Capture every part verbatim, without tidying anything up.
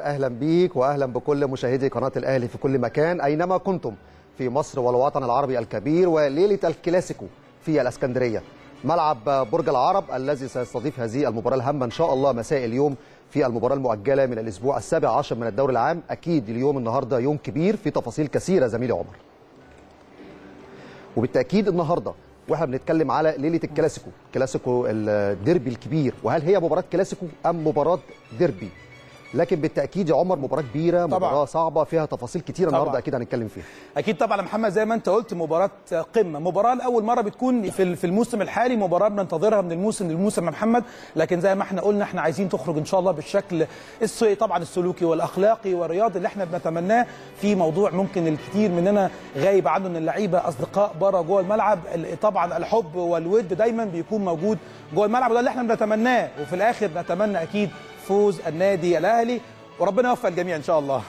اهلا بيك واهلا بكل مشاهدي قناه الاهلي في كل مكان اينما كنتم في مصر والوطن العربي الكبير. وليله الكلاسيكو في الاسكندريه ملعب برج العرب الذي سيستضيف هذه المباراه الهامه ان شاء الله مساء اليوم في المباراه المؤجله من الاسبوع السابع عشر من الدوري العام. اكيد اليوم النهارده يوم كبير في تفاصيل كثيره زميلي عمر، وبالتاكيد النهارده واحنا بنتكلم على ليله الكلاسيكو، كلاسيكو الديربي الكبير، وهل هي مباراه كلاسيكو ام مباراه ديربي؟ لكن بالتاكيد يا عمر مباراه كبيره، مباراه صعبه فيها تفاصيل كتير النهارده اكيد هنتكلم فيها. اكيد طبعا يا محمد، زي ما انت قلت مباراه قمه، مباراه لاول مره بتكون في الموسم الحالي، مباراه بننتظرها من الموسم للموسم يا محمد، لكن زي ما احنا قلنا احنا عايزين تخرج ان شاء الله بالشكل طبعا السلوكي والاخلاقي والرياضي اللي احنا بنتمناه في موضوع ممكن الكثير مننا غايب عنه، ان اللعيبه اصدقاء بره جوه الملعب، طبعا الحب والود دايما بيكون موجود جوه الملعب وده اللي احنا بنتمناه، وفي الاخر نتمنى اكيد فوز النادي الاهلي وربنا يوفق الجميع ان شاء الله.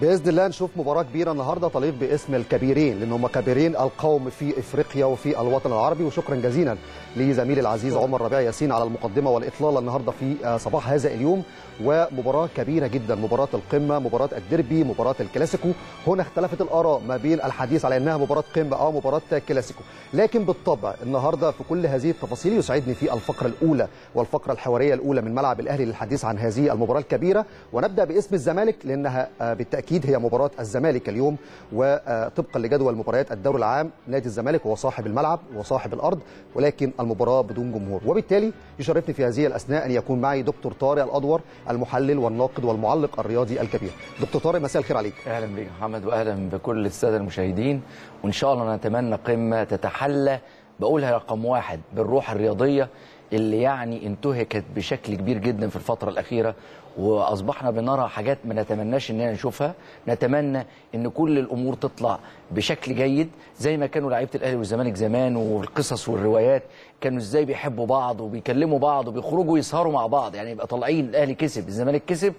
باذن الله نشوف مباراه كبيره النهارده تليق باسم الكبيرين، لان هم كبيرين القوم في افريقيا وفي الوطن العربي. وشكرا جزيلا لزميلي العزيز عمر ربيع ياسين على المقدمه والاطلاله النهارده في صباح هذا اليوم. ومباراه كبيره جدا، مباراه القمه، مباراه الديربي، مباراه الكلاسيكو. هنا اختلفت الاراء ما بين الحديث على انها مباراه قمه او مباراه كلاسيكو، لكن بالطبع النهارده في كل هذه التفاصيل يسعدني في الفقره الاولى والفقره الحواريه الاولى من ملعب الاهلي للحديث عن هذه المباراه الكبيره. ونبدا باسم الزمالك لانها بالتاكيد أكيد هي مباراة الزمالك اليوم، وطبقا لجدول مباريات الدوري العام نادي الزمالك هو صاحب الملعب وصاحب الأرض، ولكن المباراة بدون جمهور. وبالتالي يشرفني في هذه الأثناء أن يكون معي دكتور طارق الأدور المحلل والناقد والمعلق الرياضي الكبير. دكتور طارق مساء الخير عليك. أهلا بك محمد وأهلا بكل السادة المشاهدين، وإن شاء الله نتمنى قمة تتحلى بقولها رقم واحد بالروح الرياضية اللي يعني انتهكت بشكل كبير جدا في الفترة الأخيرة، واصبحنا بنرى حاجات ما نتمناش اننا نشوفها. نتمنى ان كل الامور تطلع بشكل جيد زي ما كانوا لعيبه الاهلي والزمالك زمان، والقصص والروايات كانوا ازاي بيحبوا بعض وبيكلموا بعض وبيخرجوا يسهروا مع بعض، يعني يبقى طالعين الاهلي كسب الزمالك كسب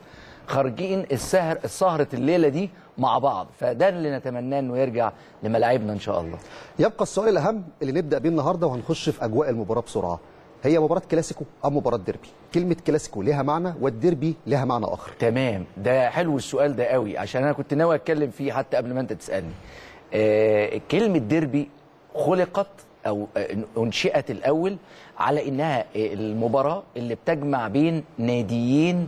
خارجين السهر سهره الليله دي مع بعض. فده اللي نتمناه انه يرجع لملاعبنا ان شاء الله. يبقى السؤال الاهم اللي نبدا بيه النهارده وهنخش في اجواء المباراه بسرعه، هي مباراة كلاسيكو أم مباراة ديربي؟ كلمة كلاسيكو لها معنى والديربي لها معنى آخر. تمام، ده حلو السؤال ده قوي عشان أنا كنت ناوي أتكلم فيه حتى قبل ما أنت تسألني. آه كلمة ديربي خلقت أو أنشئت الأول على إنها المباراة اللي بتجمع بين ناديين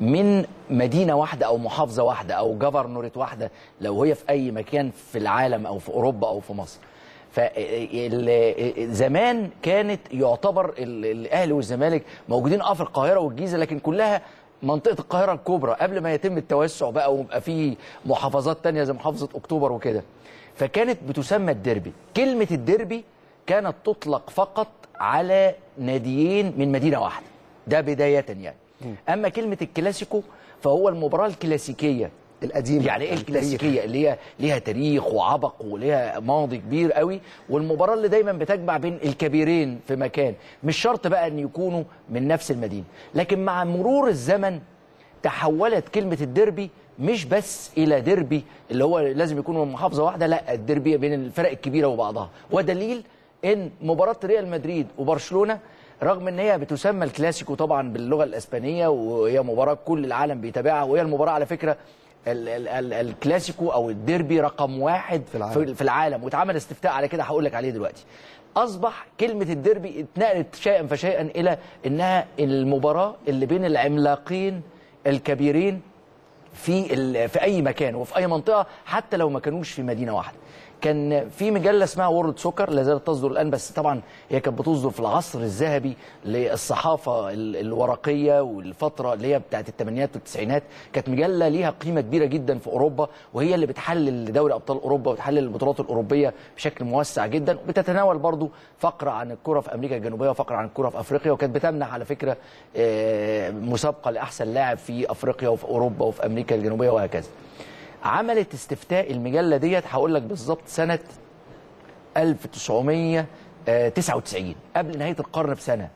من مدينة واحدة أو محافظة واحدة أو جفرنوريت واحدة، لو هي في أي مكان في العالم أو في أوروبا أو في مصر. فزمان كانت يعتبر الاهلي والزمالك موجودين اه في القاهره والجيزه، لكن كلها منطقه القاهره الكبرى قبل ما يتم التوسع بقى ويبقى في محافظات تانية زي محافظه اكتوبر وكده، فكانت بتسمى الديربي. كلمه الديربي كانت تطلق فقط على ناديين من مدينه واحده، ده بدايه يعني. اما كلمه الكلاسيكو فهو المباراه الكلاسيكيه القديمة، يعني ايه الكلاسيكيه اللي هي ليها تاريخ وعبق وليها ماضي كبير قوي، والمباراه اللي دايما بتجمع بين الكبيرين في مكان، مش شرط بقى ان يكونوا من نفس المدينه. لكن مع مرور الزمن تحولت كلمه الديربي مش بس الى ديربي اللي هو لازم يكونوا من محافظه واحده، لا الديربي بين الفرق الكبيره وبعضها. ودليل ان مباراه ريال مدريد وبرشلونه رغم ان هي بتسمى الكلاسيكو طبعا باللغه الاسبانيه وهي مباراه كل العالم بيتابعها، وهي المباراه على فكره ال ال ال الكلاسيكو او الديربي رقم واحد في العالم, في العالم. واتعمل استفتاء على كده هقول لك عليه دلوقتي. اصبح كلمه الديربي اتنقلت شيئا فشيئا الى انها المباراه اللي بين العملاقين الكبيرين في ال في اي مكان وفي اي منطقه، حتى لو ما كانوش في مدينه واحده. كان في مجله اسمها وورلد سوكر لا زالت تصدر الان، بس طبعا هي كانت بتصدر في العصر الذهبي للصحافه الورقيه والفتره اللي هي بتاعت الثمانينات والتسعينات، كانت مجله ليها قيمه كبيره جدا في اوروبا، وهي اللي بتحلل دوري ابطال اوروبا وتحلل البطولات الاوروبيه بشكل موسع جدا، وبتتناول برضو فقره عن الكره في امريكا الجنوبيه وفقره عن الكره في افريقيا، وكانت بتمنح على فكره مسابقه لاحسن لاعب في افريقيا وفي اوروبا وفي امريكا الجنوبيه وهكذا. عملت استفتاء المجله ديت هقول لك بالظبط سنه ألف وتسعمية وتسعة وتسعين قبل نهايه القرن بسنه.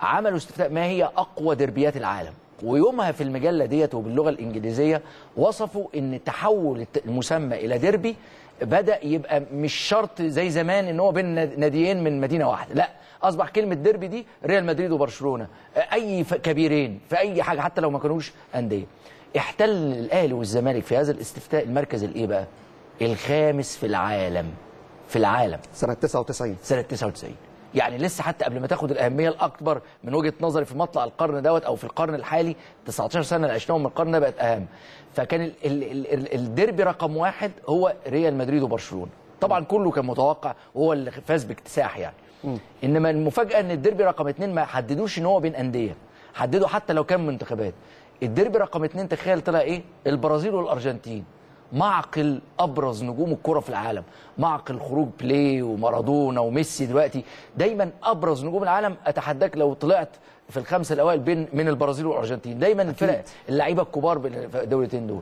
عملوا استفتاء ما هي اقوى ديربيات العالم، ويومها في المجله ديت وباللغه الانجليزيه وصفوا ان تحول المسمى الى ديربي بدأ يبقى مش شرط زي زمان ان هو بين ناديين من مدينه واحده، لا اصبح كلمه ديربي دي ريال مدريد وبرشلونه، اي كبيرين في اي حاجه حتى لو ما كانوش انديه. احتل الاهلي والزمالك في هذا الاستفتاء المركز الايه بقى؟ الخامس في العالم، في العالم سنه تسعة وتسعين، سنه تسعة وتسعين، يعني لسه حتى قبل ما تاخد الاهميه الاكبر من وجهه نظري في مطلع القرن دوت او في القرن الحالي، تسعتاشر سنه اللي عشناهم من القرن ده بقت اهم. فكان الديربي رقم واحد هو ريال مدريد وبرشلونه، طبعا كله كان متوقع وهو اللي فاز باكتساح يعني. انما المفاجاه ان الديربي رقم اتنين ما حددوش ان هو بين انديه، حددوا حتى لو كان منتخبات. الديربي رقم اتنين تخيل طلع ايه؟ البرازيل والارجنتين، معقل ابرز نجوم الكره في العالم، معقل خروج بلاي ومارادونا وميسي دلوقتي، دايما ابرز نجوم العالم اتحداك لو طلعت في الخمسه الاوائل بين من البرازيل والارجنتين، دايما الفرق اللعيبه الكبار في الدولتين دول.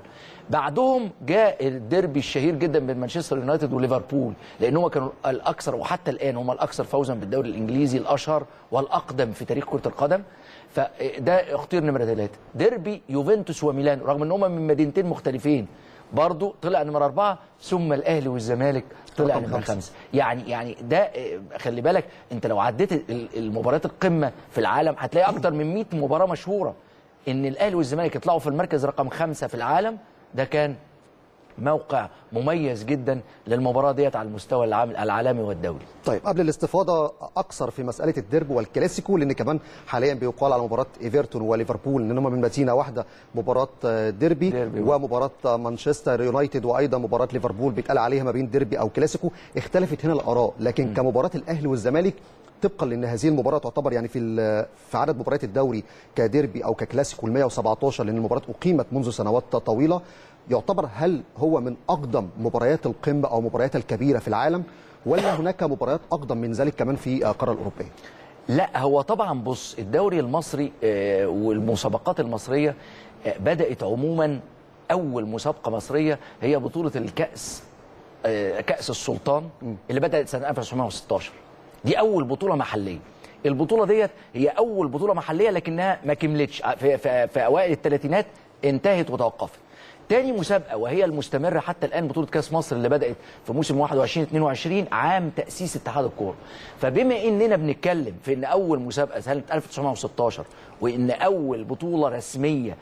بعدهم جاء الديربي الشهير جدا بين مانشستر يونايتد وليفربول، لان هم كانوا الاكثر وحتى الان هم الاكثر فوزا بالدوري الانجليزي الاشهر والاقدم في تاريخ كره القدم، فده اختيار نمره ثلاثه. ديربي يوفنتوس وميلانو رغم ان هم من مدينتين مختلفين برضه طلع نمرة أربعة، ثم الأهلي والزمالك طلع نمرة خمسة. يعني يعني ده خلي بالك أنت لو عديت المباريات القمة في العالم هتلاقي أكتر من مية مباراة مشهورة إن الأهلي والزمالك يطلعوا في المركز رقم خمسة في العالم. ده كان موقع مميز جدا للمباراه ديت على المستوى العالمي والدولي. طيب قبل الاستفاضه اكثر في مساله الديربي والكلاسيكو، لان كمان حاليا بيقال على مباراه ايفرتون وليفربول ان هم من مدينه واحده، مباراه ديربي, ديربي ومباراه مانشستر يونايتد وايضا مباراه ليفربول بيتقال عليها ما بين ديربي او كلاسيكو. اختلفت هنا الاراء، لكن كمباراه الاهلي والزمالك طبقا لان هذه المباراه تعتبر يعني في في عدد مباريات الدوري كديربي او ككلاسيكو المية وسبعتاشر، لان المباراه اقيمت منذ سنوات طويله، يعتبر هل هو من اقدم مباريات القمه او مباريات الكبيره في العالم، ولا هناك مباريات اقدم من ذلك كمان في القاره الاوروبيه؟ لا هو طبعا بص، الدوري المصري والمسابقات المصريه بدات عموما، اول مسابقه مصريه هي بطوله الكاس، كاس السلطان اللي بدات سنه ألف وتسعمية وستاشر، دي اول بطوله محليه. البطوله ديت هي اول بطوله محليه لكنها ما كملتش، في, في, في اوائل الثلاثينات انتهت وتوقفت. تاني مسابقه وهي المستمره حتى الان بطوله كاس مصر اللي بدات في موسم واحد وعشرين اتنين وعشرين عام تاسيس اتحاد الكوره. فبما اننا بنتكلم في ان اول مسابقه سنه ألف وتسعمية وستاشر وان اول بطوله رسميه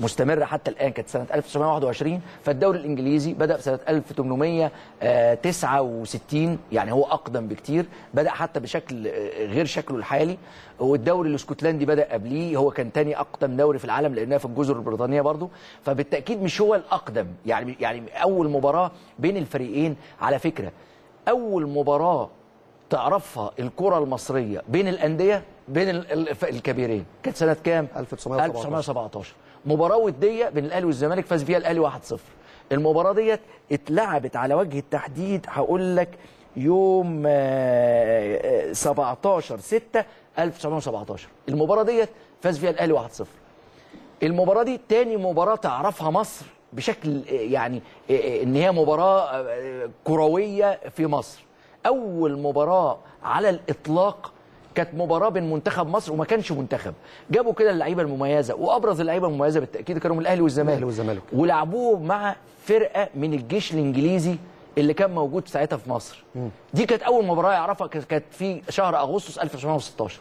مستمره حتى الان كانت سنه ألف وتسعمية وواحد وعشرين، فالدوري الانجليزي بدا في سنه ألف وتمنمية تسعة وستين، يعني هو اقدم بكتير، بدا حتى بشكل غير شكله الحالي. والدوري الاسكتلندي بدا قبليه، هو كان تاني اقدم دوري في العالم لانها في الجزر البريطانيه برضه، فبالتاكيد مش هو الأقدم. يعني يعني أول مباراة بين الفريقين على فكرة، أول مباراة تعرفها الكرة المصرية بين الأندية بين الكبيرين كانت سنة كام؟ ألف وتسعمية وسبعتاشر، مباراة ودية بين الأهلي والزمالك فاز فيها الأهلي واحد صفر. المباراة ديت اتلعبت على وجه التحديد هقول لك يوم سبعتاشر ستة ألف وتسعمية وسبعتاشر، المباراة ديت فاز فيها الأهلي واحد صفر. المباراة دي تاني مباراة تعرفها مصر بشكل يعني ان هي مباراة كروية في مصر. اول مباراة على الاطلاق كانت مباراة بين منتخب مصر وما كانش منتخب، جابوا كده اللعيبة المميزة، وابرز اللعيبة المميزة بالتأكيد كانوا من الاهلي والزمالك، ولعبوه مع فرقة من الجيش الانجليزي اللي كان موجود ساعتها في مصر. دي كانت اول مباراة يعرفها، كانت في شهر اغسطس ألف وتسعمية وستاشر.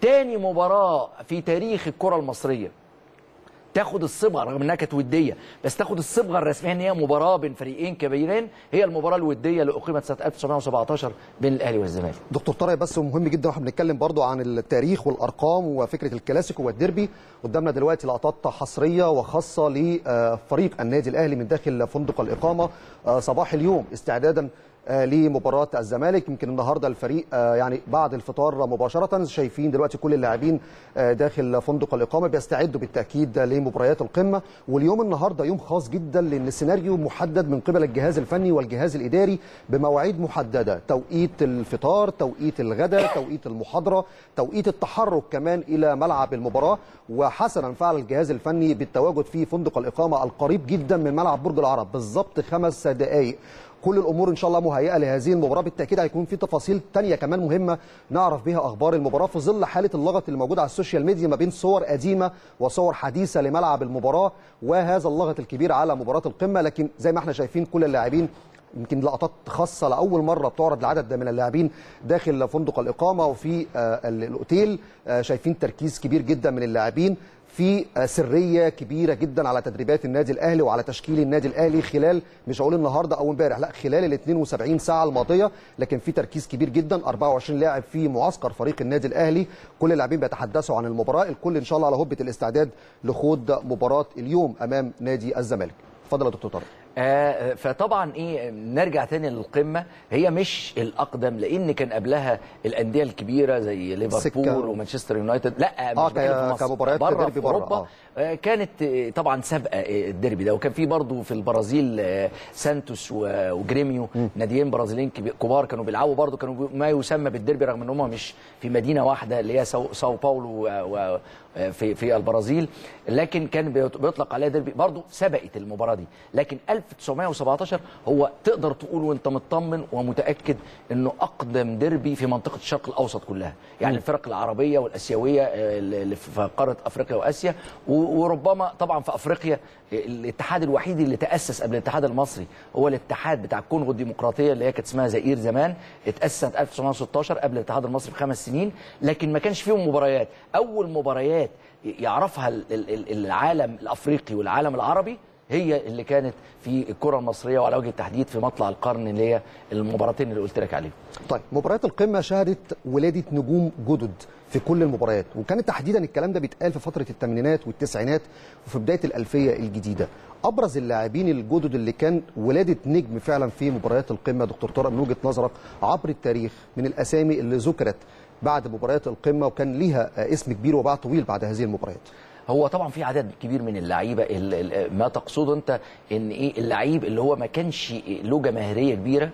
تاني مباراة في تاريخ الكرة المصرية تاخد الصبغه، رغم انها كانت وديه بس تاخد الصبغه الرسميه ان هي مباراه بين فريقين كبيرين، هي المباراه الوديه اللي اقيمت سنه ألف وتسعمية وسبعتاشر بين الاهلي والزمالك. دكتور طارق بس مهم جدا واحنا بنتكلم برضه عن التاريخ والارقام وفكره الكلاسيكو والديربي، قدامنا دلوقتي لقطات حصريه وخاصه لفريق النادي الاهلي من داخل فندق الاقامه صباح اليوم استعدادا لمباراه الزمالك. يمكن النهارده الفريق يعني بعد الفطار مباشره، شايفين دلوقتي كل اللاعبين داخل فندق الاقامه بيستعدوا بالتاكيد لمباريات القمه. واليوم النهارده يوم خاص جدا لان السيناريو محدد من قبل الجهاز الفني والجهاز الاداري بمواعيد محدده، توقيت الفطار، توقيت الغداء، توقيت المحاضره، توقيت التحرك كمان الى ملعب المباراه. وحسنا فعل الجهاز الفني بالتواجد في فندق الاقامه القريب جدا من ملعب برج العرب بالظبط خمس دقائق. كل الامور ان شاء الله مهيئه لهذه المباراه، بالتاكيد هيكون في تفاصيل ثانيه كمان مهمه نعرف بها اخبار المباراه في ظل حاله اللغط اللي موجوده على السوشيال ميديا ما بين صور قديمه وصور حديثه لملعب المباراه وهذا اللغط الكبير على مباراه القمه. لكن زي ما احنا شايفين كل اللاعبين يمكن لقطات خاصه لاول مره بتعرض لعدد من اللاعبين داخل فندق الاقامه وفي الاوتيل. شايفين تركيز كبير جدا من اللاعبين، في سريه كبيره جدا على تدريبات النادي الاهلي وعلى تشكيل النادي الاهلي خلال، مش هقول النهارده او امبارح، لا خلال ال اثنين وسبعين ساعه الماضيه، لكن في تركيز كبير جدا. أربعة وعشرين لاعب في معسكر فريق النادي الاهلي، كل اللاعبين بيتحدثوا عن المباراه، الكل ان شاء الله على هبه الاستعداد لخوض مباراه اليوم امام نادي الزمالك. اتفضل يا دكتور طارق. آه فطبعا ايه نرجع تاني للقمه، هي مش الاقدم لان كان قبلها الانديه الكبيره زي ليفربول ومانشستر يونايتد، لا مش آه مصر كمباريات بره في اوروبا آه. آه كانت آه طبعا سابقه الديربي ده، وكان في برضه في البرازيل آه سانتوس وجريميو، ناديين برازيليين كبار كانوا بيلعبوا برضه، كانوا ما يسمى بالديربي رغم ان هم مش في مدينه واحده اللي هي ساو, ساو باولو آه في في البرازيل، لكن كان بيطلق عليها ديربي. برضه سبقت المباراه دي، لكن ألف وتسعمائة وسبعة عشر هو تقدر تقول وانت مطمن ومتاكد انه اقدم ديربي في منطقه الشرق الاوسط كلها، يعني الفرق العربيه والاسيويه اللي في قاره افريقيا واسيا، وربما طبعا في افريقيا الاتحاد الوحيد اللي تاسس قبل الاتحاد المصري هو الاتحاد بتاع الكونغو الديمقراطيه اللي هي كانت اسمها زائير زمان، اتاسست ألف وتسعمائة وستة عشر قبل الاتحاد المصري بخمس سنين، لكن ما كانش فيهم مباريات. اول مباريات يعرفها العالم الافريقي والعالم العربي هي اللي كانت في الكره المصريه، وعلى وجه التحديد في مطلع القرن اللي هي المباراتين اللي قلت لك عليهم. طيب مباريات القمه شهدت ولاده نجوم جدد في كل المباريات، وكان تحديدا الكلام ده بيتقال في فتره الثمانينات والتسعينات وفي بدايه الالفيه الجديده. ابرز اللاعبين الجدد اللي كان ولاده نجم فعلا في مباريات القمه دكتور طارق من وجهه نظرك عبر التاريخ، من الاسامي اللي ذكرت بعد مباريات القمه وكان ليها اسم كبير وباع طويل بعد هذه المباريات؟ هو طبعا في عدد كبير من اللعيبه. ما تقصده انت ان ايه اللعيب اللي هو ما كانش له جماهيريه كبيره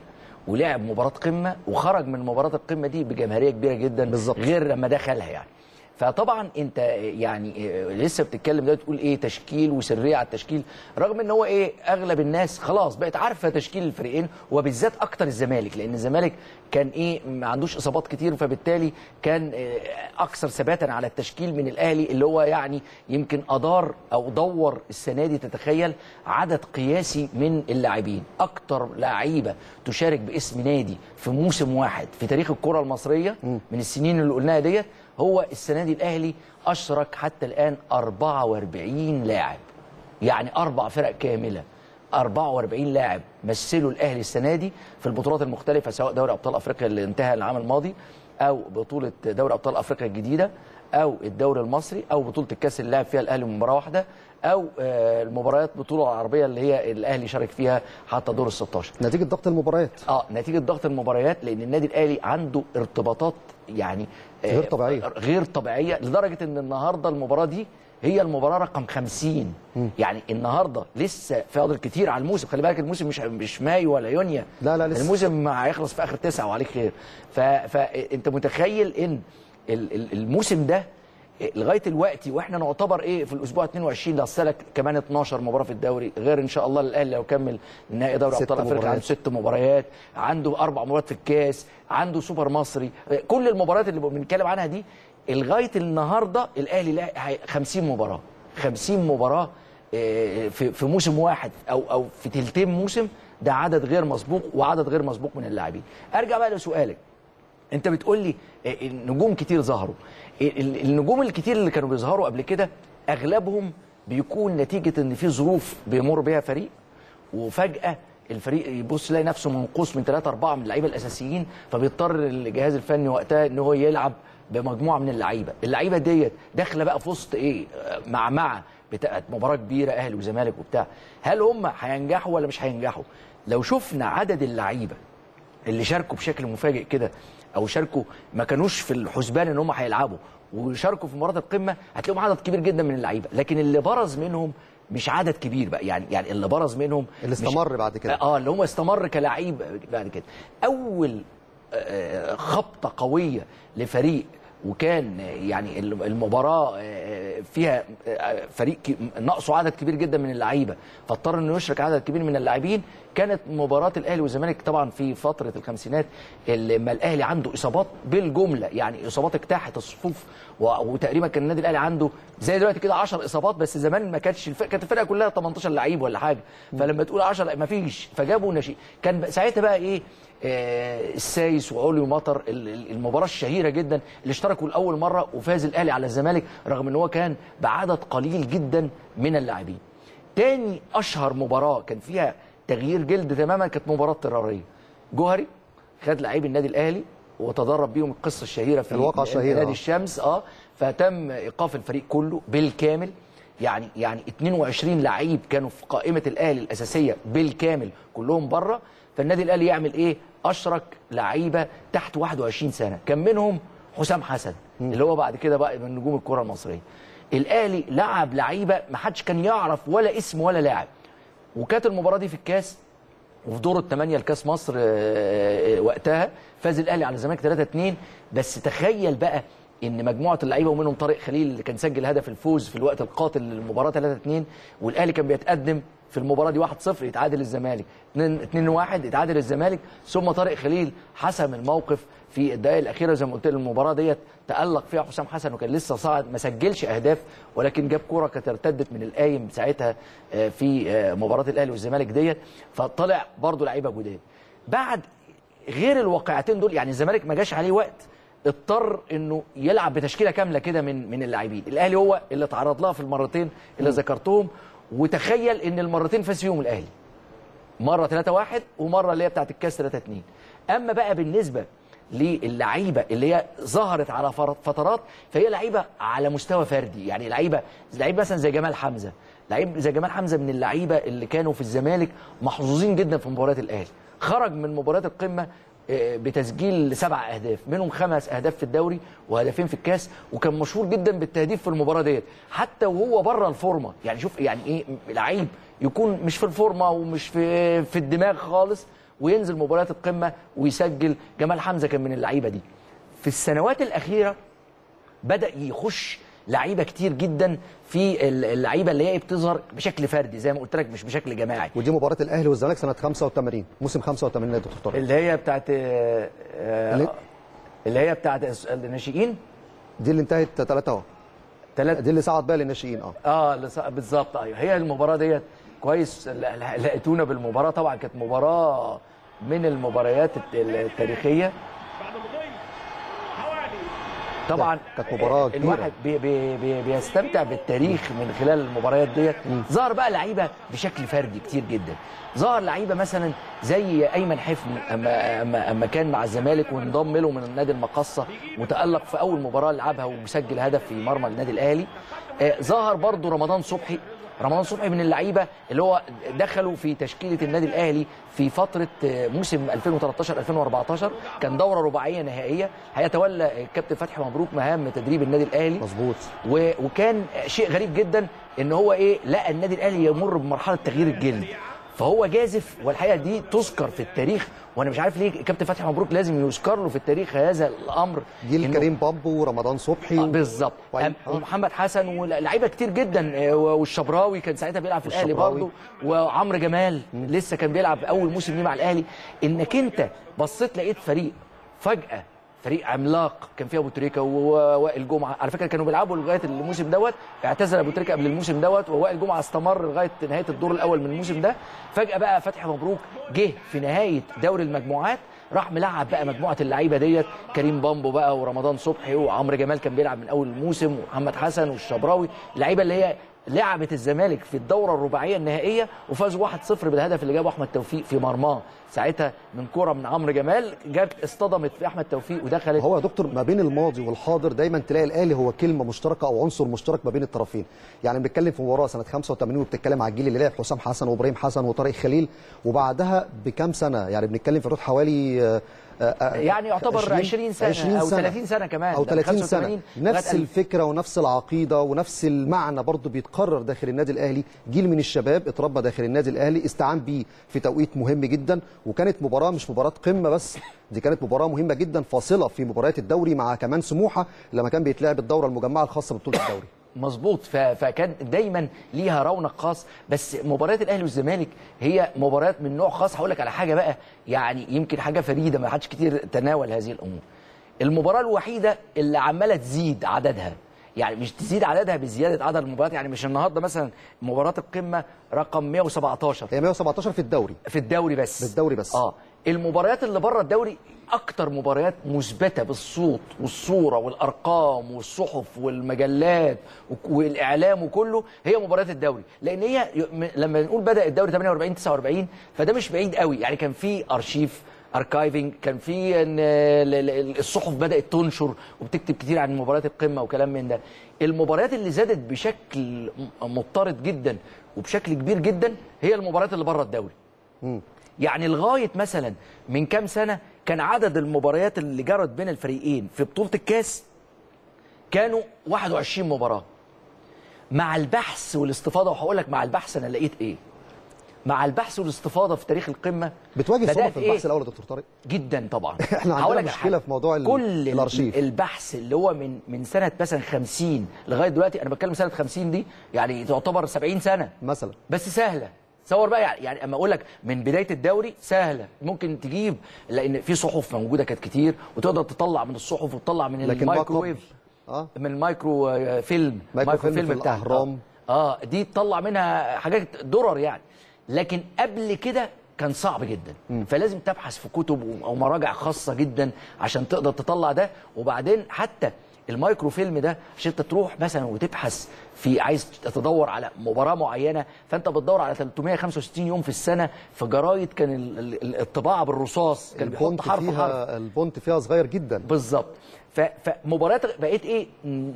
ولعب مباراه قمه وخرج من مباراه القمه دي بجماهيريه كبيره جدا بالزبط، غير لما دخلها يعني. فطبعا انت يعني لسه بتتكلم ده تقول ايه تشكيل وسريه على التشكيل، رغم ان هو ايه اغلب الناس خلاص بقت عارفه تشكيل الفريقين، وبالذات اكتر الزمالك، لان الزمالك كان ايه ما عندوش اصابات كتير، فبالتالي كان اكثر ثباتا على التشكيل من الاهلي اللي هو يعني يمكن ادار او دور السنه دي تتخيل عدد قياسي من اللاعبين. اكتر لعيبه تشارك باسم نادي في موسم واحد في تاريخ الكره المصريه من السنين اللي قلناها ديت، هو السنه دي الاهلي اشرك حتى الان أربعة وأربعين لاعب، يعني اربع فرق كامله أربعة وأربعين لاعب مثلوا الاهلي السنه دي في البطولات المختلفه، سواء دوري ابطال افريقيا اللي انتهى العام الماضي او بطوله دوري ابطال افريقيا الجديده او الدوري المصري او بطوله الكاس اللي لعب فيها الاهلي مباراه واحده، او المباريات بطوله العربيه اللي هي الاهلي شارك فيها حتى دور الستاشر. نتيجه ضغط المباريات اه نتيجه ضغط المباريات، لان النادي الاهلي عنده ارتباطات يعني غير طبيعيه غير طبيعيه لدرجه ان النهارده المباراه دي هي المباراه رقم خمسين. م. يعني النهارده لسه فاضل كتير على الموسم، خلي بالك الموسم مش مش مايو ولا يونيو، لا لا لسه الموسم هيخلص في اخر تسعه وعليك خير. فانت متخيل ان الموسم ده لغايه الوقت واحنا نعتبر ايه في الاسبوع اثنين وعشرين، لسه كمان اثناشر مباراه في الدوري، غير ان شاء الله الاهلي لو كمل نهائي دوري ابطال افريقيا عنده ست مباريات، عنده اربع مباريات في الكاس، عنده سوبر مصري، كل المباريات اللي بنتكلم عنها دي لغايه النهارده الاهلي خمسين مباراه خمسين مباراه في موسم واحد او او في ثلثين موسم، ده عدد غير مسبوق وعدد غير مسبوق من اللاعبين. ارجع بقى لسؤالك، انت بتقول لي نجوم كتير ظهروا، النجوم الكتير اللي كانوا بيظهروا قبل كده اغلبهم بيكون نتيجه ان في ظروف بيمر بيها فريق، وفجاه الفريق يبص يلاقي نفسه منقوص من ثلاثه اربعه من اللعيبه الاساسيين، فبيضطر الجهاز الفني وقتها ان هو يلعب بمجموعه من اللعيبه، اللعيبه ديت داخله بقى في وسط ايه معمعه بتاعت مباراه كبيره اهلي وزمالك وبتاع، هل هم هينجحوا ولا مش هينجحوا؟ لو شفنا عدد اللعيبه اللي شاركوا بشكل مفاجئ كده او شاركوا ما كانوش في الحسبان ان هم هيلعبوا وشاركوا في مباراه القمه، هتلاقيهم عدد كبير جدا من اللعيبه، لكن اللي برز منهم مش عدد كبير بقى، يعني يعني اللي برز منهم اللي استمر بعد كده اه اللي هم استمر كلاعب بعد كده. اول آه خبطه قويه لفريق وكان يعني المباراه فيها فريق ناقصه عدد كبير جدا من اللعيبه، فاضطر انه يشرك عدد كبير من اللاعبين. كانت مباراه الاهلي والزمالك طبعا في فتره الخمسينات لما الاهلي عنده اصابات بالجمله، يعني اصابات اجتاحت الصفوف، وتقريبا كان النادي الاهلي عنده زي دلوقتي كده عشر اصابات، بس زمان ما كانتش الفرقه، كانت الفرقه كلها تمنتاشر لعيب ولا حاجه، فلما تقول عشرة ما فيش، فجابوا ناشئين. كان ساعتها بقى ايه آه السايس وعلي ومطر، المباراه الشهيره جدا اللي اشتركوا لاول مره وفاز الاهلي على الزمالك رغم ان هو كان بعدد قليل جدا من اللاعبين. تاني اشهر مباراه كان فيها تغيير جلد تماما كانت مباراه التراريه. جوهري خد لاعبي النادي الاهلي وتدرب بيهم، القصه الشهيره في الواقعه الشهيره نادي الشمس اه فتم ايقاف الفريق كله بالكامل، يعني يعني اتنين وعشرين لعيب كانوا في قائمه الاهلي الاساسيه بالكامل كلهم بره. فالنادي الاهلي يعمل ايه؟ اشرك لعيبه تحت واحد وعشرين سنه، كان منهم حسام حسن اللي هو بعد كده بقى من نجوم الكره المصريه. الاهلي لعب لعيبه ما حدش كان يعرف ولا اسم ولا لاعب. وكانت المباراه دي في الكاس وفي دور الثمانيه لكاس مصر وقتها، فاز الاهلي على الزمالك تلاتة اتنين. بس تخيل بقى ان مجموعه اللعيبه ومنهم طارق خليل اللي كان سجل هدف الفوز في الوقت القاتل للمباراه تلاتة اتنين، والاهلي كان بيتقدم في المباراه دي واحد صفر يتعادل الزمالك، اتنين واحد يتعادل الزمالك، ثم طارق خليل حسم الموقف في الدقائق الاخيره. زي ما قلت لك المباراه ديت تالق فيها حسام حسن وكان لسه صاعد، ما سجلش اهداف ولكن جاب كوره كانت ارتدت من القايم ساعتها في مباراه الاهلي والزمالك ديت، فطلع برضه لعيبه جداد. بعد غير الواقعتين دول يعني الزمالك ما جاش عليه وقت، اضطر انه يلعب بتشكيله كامله كده من من اللاعبين. الاهلي هو اللي اتعرض لها في المرتين اللي ذكرتهم، وتخيل ان المرتين فاز فيهم الاهلي، مره تلاتة واحد ومره اللي هي بتاعت الكاس تلاتة اتنين. اما بقى بالنسبه للعيبه اللي هي ظهرت على فترات، فهي لعيبه على مستوى فردي، يعني لعيبه لعيب مثلا زي جمال حمزه، لعيب زي جمال حمزه من اللعيبه اللي كانوا في الزمالك محظوظين جدا في مباريات الاهلي. خرج من مباريات القمه بتسجيل سبع اهداف، منهم خمس اهداف في الدوري وهدفين في الكاس، وكان مشهور جدا بالتهديف في المباراه ديت حتى وهو بره الفورمه. يعني شوف يعني ايه لعيب يكون مش في الفورمه ومش في في الدماغ خالص وينزل مباريات القمه ويسجل. جمال حمزه كان من اللعيبه دي. في السنوات الاخيره بدا يخش لعيبه كتير جدا في اللعيبه اللي هي بتظهر بشكل فردي زي ما قلت لك مش بشكل جماعي. ودي مباراه الاهلي والزمالك سنه خمسة وتمانين، موسم خمسة وتمانين يا دكتور طارق، اللي هي بتاعت اللي, اللي هي بتاعت الناشئين دي اللي انتهت تلاتة تلاتة دي اللي صعد بقى للناشئين. اه اه ص... بالظبط ايوه هي المباراه ديت. كويس لقيتونا بالمباراه، طبعا كانت مباراه من المباريات التاريخيه طبعا، كانت مباراه كبيره الواحد بي بي بي بيستمتع بالتاريخ من خلال المباريات ديت. ظهر بقى لعيبه بشكل فردي كتير جدا، ظهر لعيبه مثلا زي ايمن حفني اما اما اما كان مع الزمالك وانضم له من نادي المقصه وتالق في اول مباراه لعبها وسجل هدف في مرمى النادي الاهلي. ظهر برضو رمضان صبحي، رمضان صبحي من اللعيبه اللي هو دخلوا في تشكيله النادي الاهلي في فتره موسم ألفين وتلاتاشر ألفين واربعتاشر، كان دوره رباعيه نهائيه، هيتولى الكابتن فتحي مبروك مهام تدريب النادي الاهلي. مظبوط. وكان شيء غريب جدا ان هو ايه لقى النادي الاهلي يمر بمرحله تغيير الجلد، فهو جازف. والحقيقه دي تذكر في التاريخ وانا مش عارف ليه كابتن فتحي مبروك لازم يذكر له في التاريخ هذا الامر. جيل كريم بامبو ورمضان صبحي آه بالظبط آه. ومحمد حسن ولاعيبه كتير جدا، والشبراوي كان ساعتها بيلعب في الاهلي برضه، وعمرو جمال م. لسه كان بيلعب اول موسم ليه مع الاهلي. انك انت بصيت لقيت فريق فجاه فريق عملاق، كان فيه ابو تريكه ووائل جمعه، على فكره كانوا بيلعبوا لغايه الموسم دوت، اعتزل ابو تريكه قبل الموسم دوت ووائل جمعه استمر لغايه نهايه الدور الاول من الموسم ده. فجاه بقى فتحي مبروك جه في نهايه دوري المجموعات، راح ملعب بقى مجموعه اللعيبه ديت، كريم بامبو بقى ورمضان صبحي وعمرو جمال كان بيلعب من اول الموسم ومحمد حسن والشبراوي، اللعيبه اللي هي لعبت الزمالك في الدوره الرباعيه النهائيه وفازوا واحد صفر بالهدف اللي جابه احمد توفيق في مرماه ساعتها من كوره من عمرو جمال، جت اصطدمت في احمد توفيق ودخلت. هو يا دكتور ما بين الماضي والحاضر دايما تلاقي الاهلي هو كلمه مشتركه او عنصر مشترك ما بين الطرفين. يعني بنتكلم في مباراه سنه خمسة وتمانين وبتتكلم على الجيل اللي لعب حسام حسن وابراهيم حسن وطارق خليل، وبعدها بكام سنه يعني بنتكلم في حدود حوالي يعني يعتبر عشرين سنة او ثلاثين سنة كمان او ثلاثين سنة نفس الفكره ونفس العقيده ونفس المعنى برضه بيتكرر داخل النادي الاهلي. جيل من الشباب اتربى داخل النادي الاهلي، استعان بيه في توقيت مهم جدا، وكانت مباراه مش مباراه قمه بس، دي كانت مباراه مهمه جدا فاصله في مباريات الدوري مع كمان سموحه لما كان بيتلعب الدوره المجمعه الخاصه ببطوله الدوري. مظبوط، فكان دايما ليها رونق خاص. بس مباريات الاهلي والزمالك هي مباريات من نوع خاص. هقول لك على حاجه بقى، يعني يمكن حاجه فريده ما حدش كتير تناول هذه الامور. المباراه الوحيده اللي عماله تزيد عددها، يعني مش تزيد عددها بزياده عدد المباريات، يعني مش النهارده مثلا مباراه القمه رقم مئة وسبعتاشر، هي مئة وسبعتاشر في الدوري، في الدوري بس، بالدوري بس. اه المباريات اللي بره الدوري اكتر مباريات مثبته بالصوت والصوره والارقام والصحف والمجلات والاعلام وكله هي مباريات الدوري، لان هي لما نقول بدا الدوري ثمانية وأربعين تسعة وأربعين فده مش بعيد قوي، يعني كان في ارشيف اركايفنج، كان في الصحف بدات تنشر وبتكتب كتير عن مباريات القمه وكلام من ده. المباريات اللي زادت بشكل مضطرد جدا وبشكل كبير جدا هي المباريات اللي بره الدوري. امم يعني لغايه مثلا من كام سنه كان عدد المباريات اللي جرت بين الفريقين في بطوله الكاس كانوا واحد وعشرين مباراه. مع البحث والاستفاضه، وهقول لك مع البحث انا لقيت ايه. مع البحث والاستفاضه في تاريخ القمه بتواجه صعوبه في البحث إيه؟ الاول يا دكتور طارق جدا طبعا. احنا عندنا مشكله في موضوع كل الارشيف، البحث اللي هو من من سنه مثلا خمسين لغايه دلوقتي. انا بتكلم سنه خمسين دي يعني تعتبر سبعين سنة مثلا، بس سهله. تصور بقى يعني اما اقول لك من بدايه الدوري سهله، ممكن تجيب لان في صحف موجوده كانت كتير وتقدر تطلع من الصحف وتطلع من المايكروويف اه من المايكرو فيلم مايكرو فيلم بتاع الاهرام اه دي تطلع منها حاجات درر يعني. لكن قبل كده كان صعب جدا، فلازم تبحث في كتب او مراجع خاصه جدا عشان تقدر تطلع ده. وبعدين حتى المايكرو فيلم ده عشان انت تروح مثلا وتبحث في، عايز تدور على مباراه معينه، فانت بتدور على ثلاثمئة وخمسة وستين يوم في السنه. في جرايد كان الطباعه بالرصاص، كان بيحط حرف حرف، البونت فيها صغير جدا بالظبط. فمباريات بقيت ايه،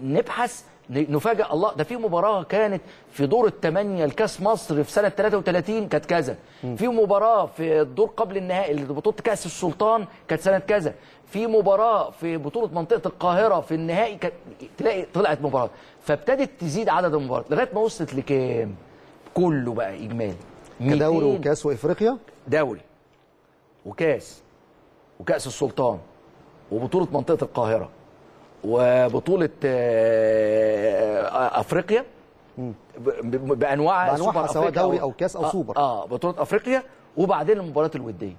نبحث نفاجئ، الله ده في مباراه كانت في دور الثمانيه لكاس مصر في سنه ثلاثة وثلاثين كانت كذا، في مباراه في الدور قبل النهائي لبطوله كاس السلطان كانت سنه كذا، في مباراه في بطوله منطقه القاهره في النهائي كانت، تلاقي طلعت مباراه. فابتدت تزيد عدد المباريات لغايه ما وصلت لكام كله بقى اجمالي كدوري وكاس وافريقيا، دوري وكاس وكاس السلطان وبطوله منطقه القاهره وبطولة أفريقيا بأنواعها، بأنواعها سواء دوري أو كاس أو سوبر. آه بطولة أفريقيا، وبعدين المباريات الودية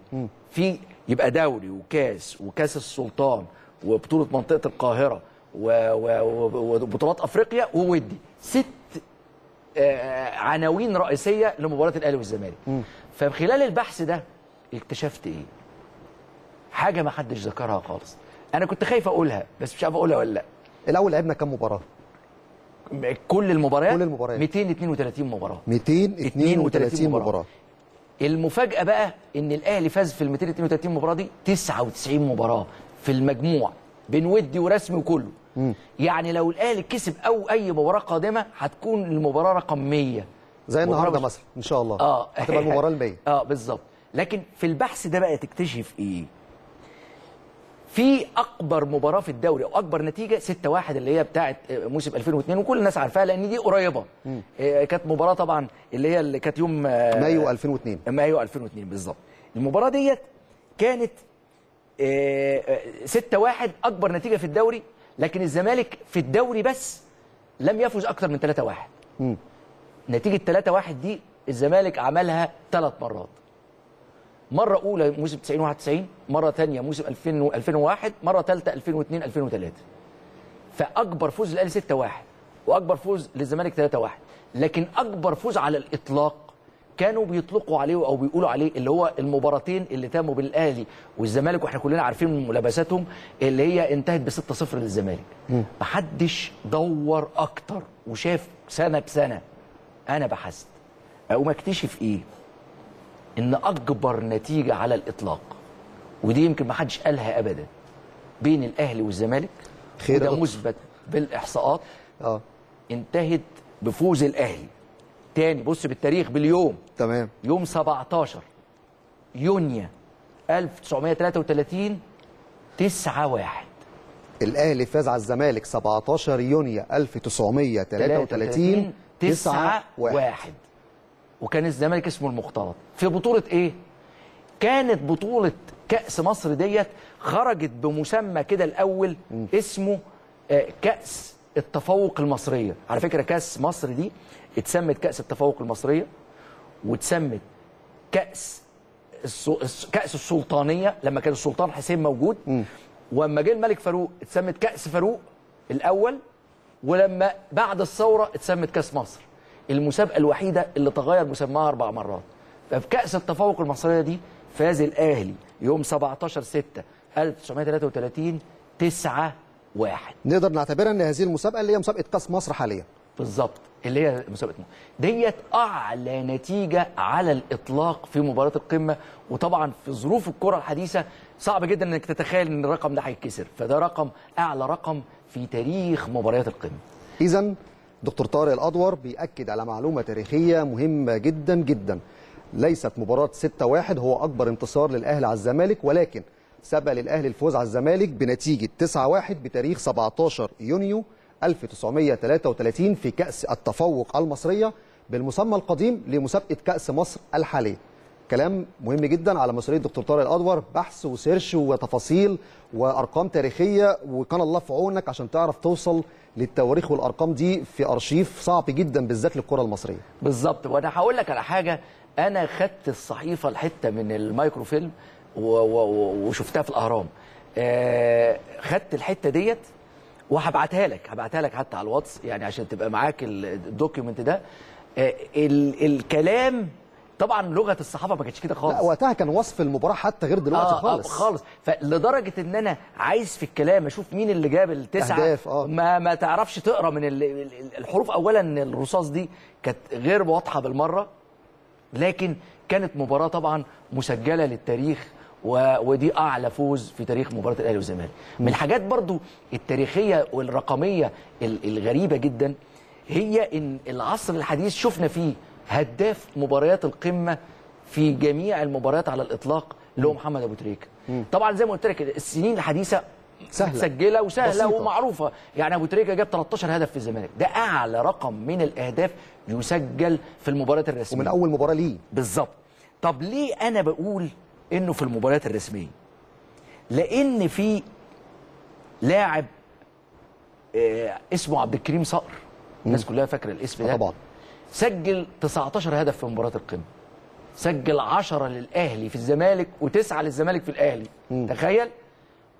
في يبقى دوري وكاس وكاس السلطان وبطولة منطقة القاهرة وبطولات أفريقيا وودي. ست عناوين رئيسية لمباراة الأهلي والزمالك. فخلال البحث ده اكتشفت إيه؟ حاجة ما حدش ذكرها خالص. أنا كنت خايف أقولها بس مش عارف أقولها ولا لأ. الأول لعبنا كام مباراة؟ كل المباريات كل المباريات مئتين واثنين وثلاثين مباراة مئتين واثنين وثلاثين مباراة. المفاجأة بقى إن الأهلي فاز في ال مئتين واثنين وثلاثين مباراة دي تسعة وتسعين مباراة في المجموع بين ودي ورسمي وكله. م. يعني لو الأهلي كسب أو أي مباراة قادمة هتكون المباراة رقم مية زي النهارده مثلا إن شاء الله. آه هتبقى المباراة ال مية. آه بالظبط. لكن في البحث ده بقى تكتشف إيه؟ في اكبر مباراه في الدوري او اكبر نتيجه ستة واحد اللي هي بتاعه موسم ألفين واثنين وكل الناس عارفاها لان دي قريبه. إيه كانت مباراه طبعا اللي هي اللي كانت يوم مايو ألفين واثنين مايو ألفين واثنين بالظبط. المباراه ديت كانت إيه ستة واحد اكبر نتيجه في الدوري، لكن الزمالك في الدوري بس لم يفوز اكثر من ثلاثة واحد. م. نتيجه ثلاثة واحد دي الزمالك عملها ثلاث مرات، مرة أولى موسم تسعين واحد وتسعين، مرة ثانية موسم ألفين وواحد، مرة ثالثة ألفين واثنين ألفين وثلاثة. فأكبر فوز للأهلي ستة واحد وأكبر فوز للزمالك ثلاثة واحد، لكن أكبر فوز على الإطلاق كانوا بيطلقوا عليه أو بيقولوا عليه اللي هو المباراتين اللي تموا بين الأهلي والزمالك، وإحنا كلنا عارفين ملابساتهم اللي هي انتهت ب ستة صفر للزمالك. محدش دور أكتر وشاف سنة بسنة. أنا بحثت أقوم أكتشف إيه؟ إن أكبر نتيجة على الإطلاق، ودي يمكن ما حدش قالها أبدا، بين الأهلي والزمالك، وده مثبت بالإحصاءات، آه. انتهت بفوز الأهلي تاني، بص بالتاريخ باليوم، تمام، يوم سبعتاشر يونيو ألف وتسعمئة وثلاثة وثلاثين تسعة واحد. الأهلي فاز على الزمالك سبعتاشر يونيو ألف وتسعمية تلاتة وتلاتين تسعة واحد. وكان الزمالك اسمه المختلط في بطولة إيه؟ كانت بطولة كأس مصر ديت، خرجت بمسمى كده الأول اسمه كأس التفوق المصرية. على فكرة كأس مصر دي اتسمت كأس التفوق المصرية، واتسمت كأس كأس السلطانية لما كان السلطان حسين موجود، ولما جه الملك فاروق اتسمت كأس فاروق الأول، ولما بعد الثورة اتسمت كأس مصر. المسابقة الوحيدة اللي تغير مسماها أربع مرات. ففي كأس التفوق المصرية دي فاز الأهلي يوم سبعتاشر ستة ألف وتسعمية تلاتة وتلاتين تسعة واحد. نقدر نعتبرها ان هذه المسابقة اللي هي مسابقة كأس مصر حاليا. بالظبط، اللي هي مسابقة مصر. ديت أعلى نتيجة على الإطلاق في مباراة القمة، وطبعا في ظروف الكرة الحديثة صعب جدا انك تتخيل ان الرقم ده هيتكسر، فده رقم أعلى رقم في تاريخ مباريات القمة. إذا دكتور طارق الأدور بيأكد على معلومة تاريخية مهمة جدا جدا. ليست مباراة ستة واحد هو أكبر انتصار للأهلي على الزمالك، ولكن سبق للأهلي الفوز على الزمالك بنتيجة تسعة واحد بتاريخ سبعتاشر يونيو ألف وتسعمية تلاتة وتلاتين في كأس التفوق المصرية بالمسمى القديم لمسابقة كأس مصر الحالية. كلام مهم جدا على مسؤولية دكتور طارق الأدور، بحث وسيرش وتفاصيل وأرقام تاريخية، وكان الله في عونك عشان تعرف توصل للتواريخ والأرقام دي في أرشيف صعب جدا بالذات للكرة المصرية. بالظبط، وأنا هقول لك على حاجة، أنا خدت الصحيفة الحتة من المايكروفيلم وشفتها في الأهرام، آه خدت الحتة ديت وهبعتها لك، هبعتها لك حتى على الواتس يعني عشان تبقى معاك الدوكيومنت ده. آه ال الكلام طبعا لغة الصحافة ما كانتش كده خالص، لا وقتها كان وصف المباراة حتى غير دلوقتي آه خالص آه خالص. فلدرجة إن أنا عايز في الكلام أشوف مين اللي جاب التسعة أهداف، آه. ما ما تعرفش تقرأ من الحروف. أولا الرصاص دي كانت غير واضحة بالمرة، لكن كانت مباراة طبعا مسجلة للتاريخ، و... ودي أعلى فوز في تاريخ مباراة الأهلي والزمالك. من الحاجات برضو التاريخية والرقمية الغريبة جدا هي إن العصر الحديث شفنا فيه هداف مباريات القمة في جميع المباريات على الإطلاق اللي هو محمد أبو تريكة. طبعا زي ما قلت لك السنين الحديثة سهلة مسجلة وسهلة بسيطة ومعروفة، يعني أبو تريكة جاب تلتاشر هدف في الزمالك، ده أعلى رقم من الأهداف يسجل في المباريات الرسمية ومن أول مباراة ليه. بالظبط. طب ليه أنا بقول إنه في المباريات الرسمية؟ لأن في لاعب آه اسمه عبد الكريم صقر، الناس كلها فاكرة الاسم ده طبعا، سجل تسعتاشر هدف في مباراة القمة، سجل عشرة للأهلي في الزمالك وتسعة للزمالك في الأهلي. م. تخيل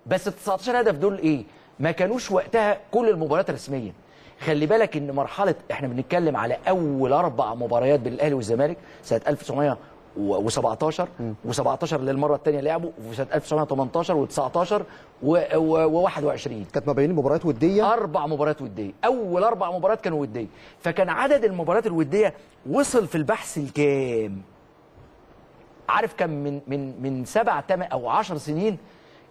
بس ال تسعتاشر هدف دول ايه؟ ما كانوش وقتها كل المباريات رسميا. خلي بالك ان مرحله، احنا بنتكلم على اول اربع مباريات بين الاهلي والزمالك سنه ألف وتسعمية وسبعتاشر، وسبعتاشر للمره الثانيه لعبوا، وفي سنه ألف وتسعمية وتمنتاشر وتسعتاشر وواحد وعشرين كانت ما بين مباريات وديه، اربع مباريات وديه، اول اربع مباريات كانوا وديه. فكان عدد المباريات الوديه وصل في البحث الكام؟ عارف كان من من من سبع تمن او عشر سنين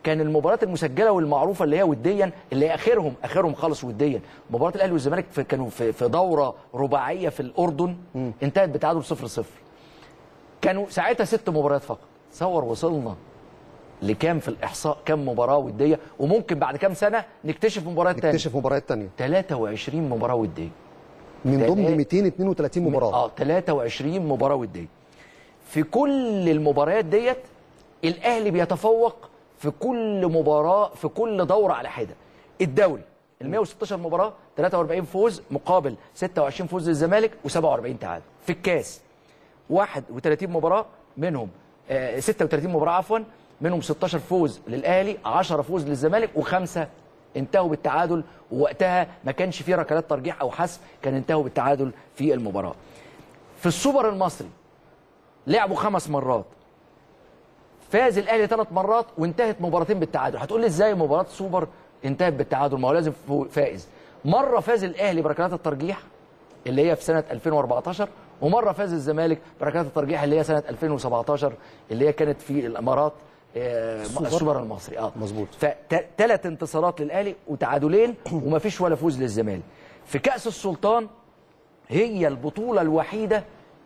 كان المباريات المسجله والمعروفه اللي هي وديا، اللي هي اخرهم اخرهم خالص وديا مباراه الاهلي والزمالك كانوا في في دوره رباعيه في الاردن، م. انتهت بتعادل صفر صفر. كانوا ساعتها ست مباريات فقط. تصور وصلنا لكام في الاحصاء، كام مباراه وديه، وممكن بعد كام سنه نكتشف مباريات ثانيه نكتشف مباريات ثانيه تلاتة وعشرين مباراة وديه من ضمن ميتين اتنين وتلاتين مباراة. اه تلاتة وعشرين مباراة وديه. في كل المباريات ديت الاهلي بيتفوق في كل مباراة، في كل دورة على حدة. الدوري ال مية وستاشر مباراة تلاتة وأربعين فوز مقابل ستة وعشرين فوز للزمالك وسبعة وأربعين تعادل. في الكاس واحد وتلاتين مباراة منهم آه ستة وتلاتين مباراة عفوا منهم ستاشر فوز للأهلي، عشرة فوز للزمالك، وخمسة انتهوا بالتعادل، ووقتها ما كانش فيه ركلات ترجيح أو حسم، كان انتهوا بالتعادل في المباراة. في السوبر المصري لعبوا خمس مرات، فاز الاهلي ثلاث مرات وانتهت مباراتين بالتعادل. هتقول لي ازاي مباراه سوبر انتهت بالتعادل؟ ما هو لازم فائز. مره فاز الاهلي بركلات الترجيح اللي هي في سنه ألفين وأربعتاشر، ومره فاز الزمالك بركلات الترجيح اللي هي سنه ألفين وسبعتاشر اللي هي كانت في الامارات السوبر المصري. اه مظبوط. فثلاث انتصارات للاهلي وتعادلين ومفيش ولا فوز للزمالك. في كاس السلطان هي البطوله الوحيده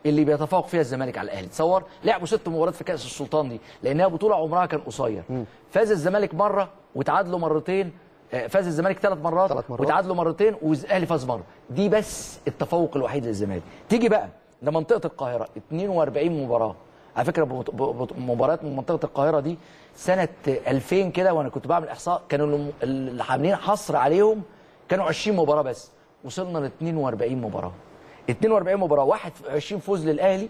اللي بيتفوق فيها الزمالك على الاهلي. تصور لعبوا ست مباريات في كاس السلطان دي، لانها بطوله عمرها كان قصير. فاز الزمالك مره وتعادلوا مرتين، فاز الزمالك ثلاث مرات, مرات. وتعادلوا مرتين والاهلي فاز مره. دي بس التفوق الوحيد للزمالك. تيجي بقى لمنطقه القاهره، اثنين وأربعين مباراه على فكره. مباريات من منطقه القاهره دي سنه ألفين كده وانا كنت بعمل احصاء، كانوا اللي عاملين حصر عليهم كانوا عشرين مباراه بس، وصلنا ل اثنين وأربعين مباراه. اثنين وأربعين مباراه، واحد وعشرين فوز للاهلي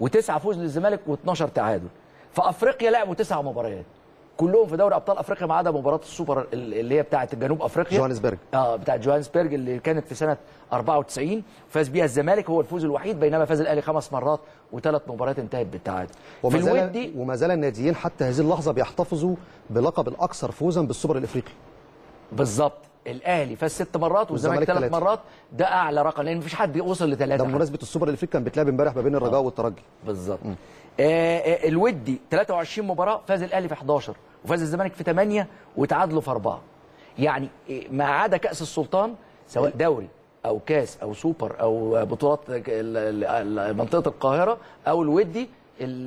وتسعة فوز للزمالك واثناشر تعادل. في افريقيا لعبوا تسع مباريات كلهم في دوري ابطال افريقيا، ما عدا مباراه السوبر اللي هي بتاعه جنوب افريقيا جوهانسبرج، اه بتاعه جوهانسبرج اللي كانت في سنه أربعة وتسعين فاز بيها الزمالك، هو الفوز الوحيد. بينما فاز الاهلي خمس مرات وثلاث مباريات انتهت بالتعادل. وما زال وما زال الناديين حتى هذه اللحظه بيحتفظوا بلقب الاكثر فوزا بالسوبر الافريقي. بالظبط، الاهلي فاز ست مرات والزمالك ثلاث مرات، ده اعلى رقم لان مفيش حد بيوصل لثلاثه. ده بمناسبه السوبر الافريقي كان بيتلعب امبارح ما بين الرجاء آه. والترجي. بالظبط. آه الودي ثلاثة وعشرين مباراه، فاز الاهلي في إحدى عشر وفاز الزمالك في ثمانية وتعادلوا في أربعة. يعني ما عدا كاس السلطان سواء دوري او كاس او سوبر او بطولات منطقه القاهره او الودي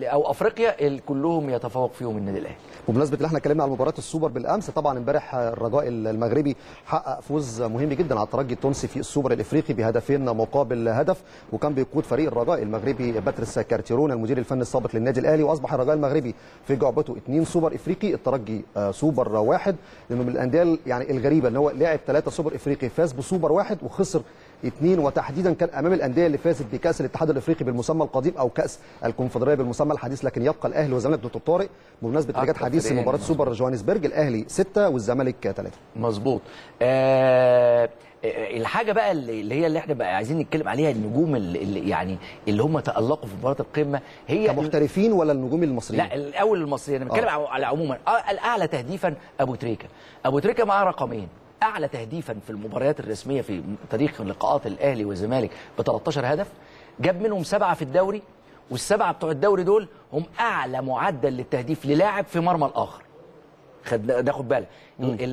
او افريقيا كلهم يتفوق فيهم النادي الاهلي. وبمناسبه اللي احنا اتكلمنا على مباراه السوبر بالامس، طبعا امبارح الرجاء المغربي حقق فوز مهم جدا على الترجي التونسي في السوبر الافريقي بهدفين مقابل هدف، وكان بيقود فريق الرجاء المغربي باتريس كارتيرون المدير الفني السابق للنادي الاهلي، واصبح الرجاء المغربي في جعبته اثنين سوبر افريقي، الترجي سوبر واحد. لانه من الانديه يعني الغريبه ان هو لعب ثلاثه سوبر افريقي، فاز بسوبر واحد وخسر اثنين، وتحديدا كان امام الانديه اللي فازت بكاس الاتحاد الافريقي بالمسمى القديم او كاس الكونفدراليه بالمسمى الحديث. لكن يبقى الاهلي والزمالك دكتور طارق بمناسبه رجعت حديث مباراه سوبر جوهانسبرج، الاهلي ستة والزمالك ثلاثة. مظبوط. آه الحاجه بقى اللي هي اللي احنا بقى عايزين نتكلم عليها، النجوم اللي يعني اللي هم تالقوا في مباراه القمه، هي كمحترفين ولا النجوم المصريين؟ لا الاول المصريين، انا بتكلم آه. على عموما الاعلى تهديفا ابو تريكه. ابو تريكه معاه رقمين، أعلى تهديفا في المباريات الرسمية في تاريخ لقاءات الأهلي والزمالك ب ثلاثة عشر هدف، جاب منهم سبعة في الدوري، والسبعة بتوع الدوري دول هم أعلى معدل للتهديف للاعب في مرمى الآخر. خد ناخد بالك،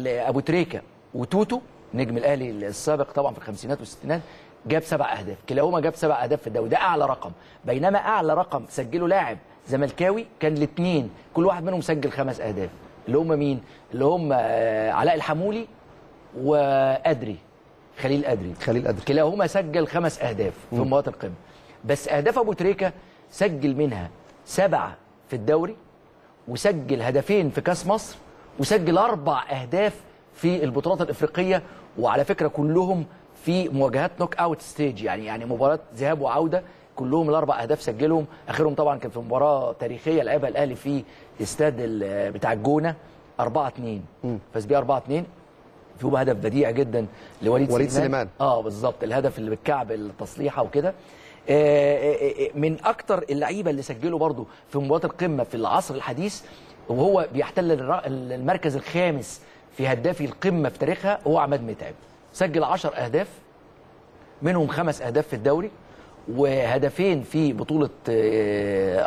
أبو تريكة وتوتو نجم الأهلي السابق طبعا في الخمسينات والستينات جاب سبع أهداف، كلاهما جاب سبع أهداف في الدوري، ده أعلى رقم. بينما أعلى رقم سجله لاعب زملكاوي كان الاثنين كل واحد منهم سجل خمس أهداف، اللي هم مين؟ اللي هم علاء الحمولي وأدري خليل أدري خليل أدري كلاهما سجل خمس أهداف في مباراة القمة. بس أهداف أبو تريكة سجل منها سبعة في الدوري، وسجل هدفين في كاس مصر، وسجل أربع أهداف في البطولات الإفريقية، وعلى فكرة كلهم في مواجهات نوك أوت ستيج، يعني يعني مباراة ذهاب وعودة، كلهم الأربع أهداف سجلهم. آخرهم طبعا كان في مباراة تاريخية لعبها الأهلي في استاد بتاع الجونة أربعة اثنين، فاز بيه أربعة اثنين في هدف بديع جدا لوليد وليد سليمان. سليمان اه بالظبط، الهدف اللي بالكعب التصليحه وكده. من اكتر اللعيبه اللي سجلوا برضو في مباراه القمه في العصر الحديث، وهو بيحتل المركز الخامس في هدافي القمه في تاريخها، هو عماد متعب، سجل عشر اهداف منهم خمس اهداف في الدوري، وهدفين في بطوله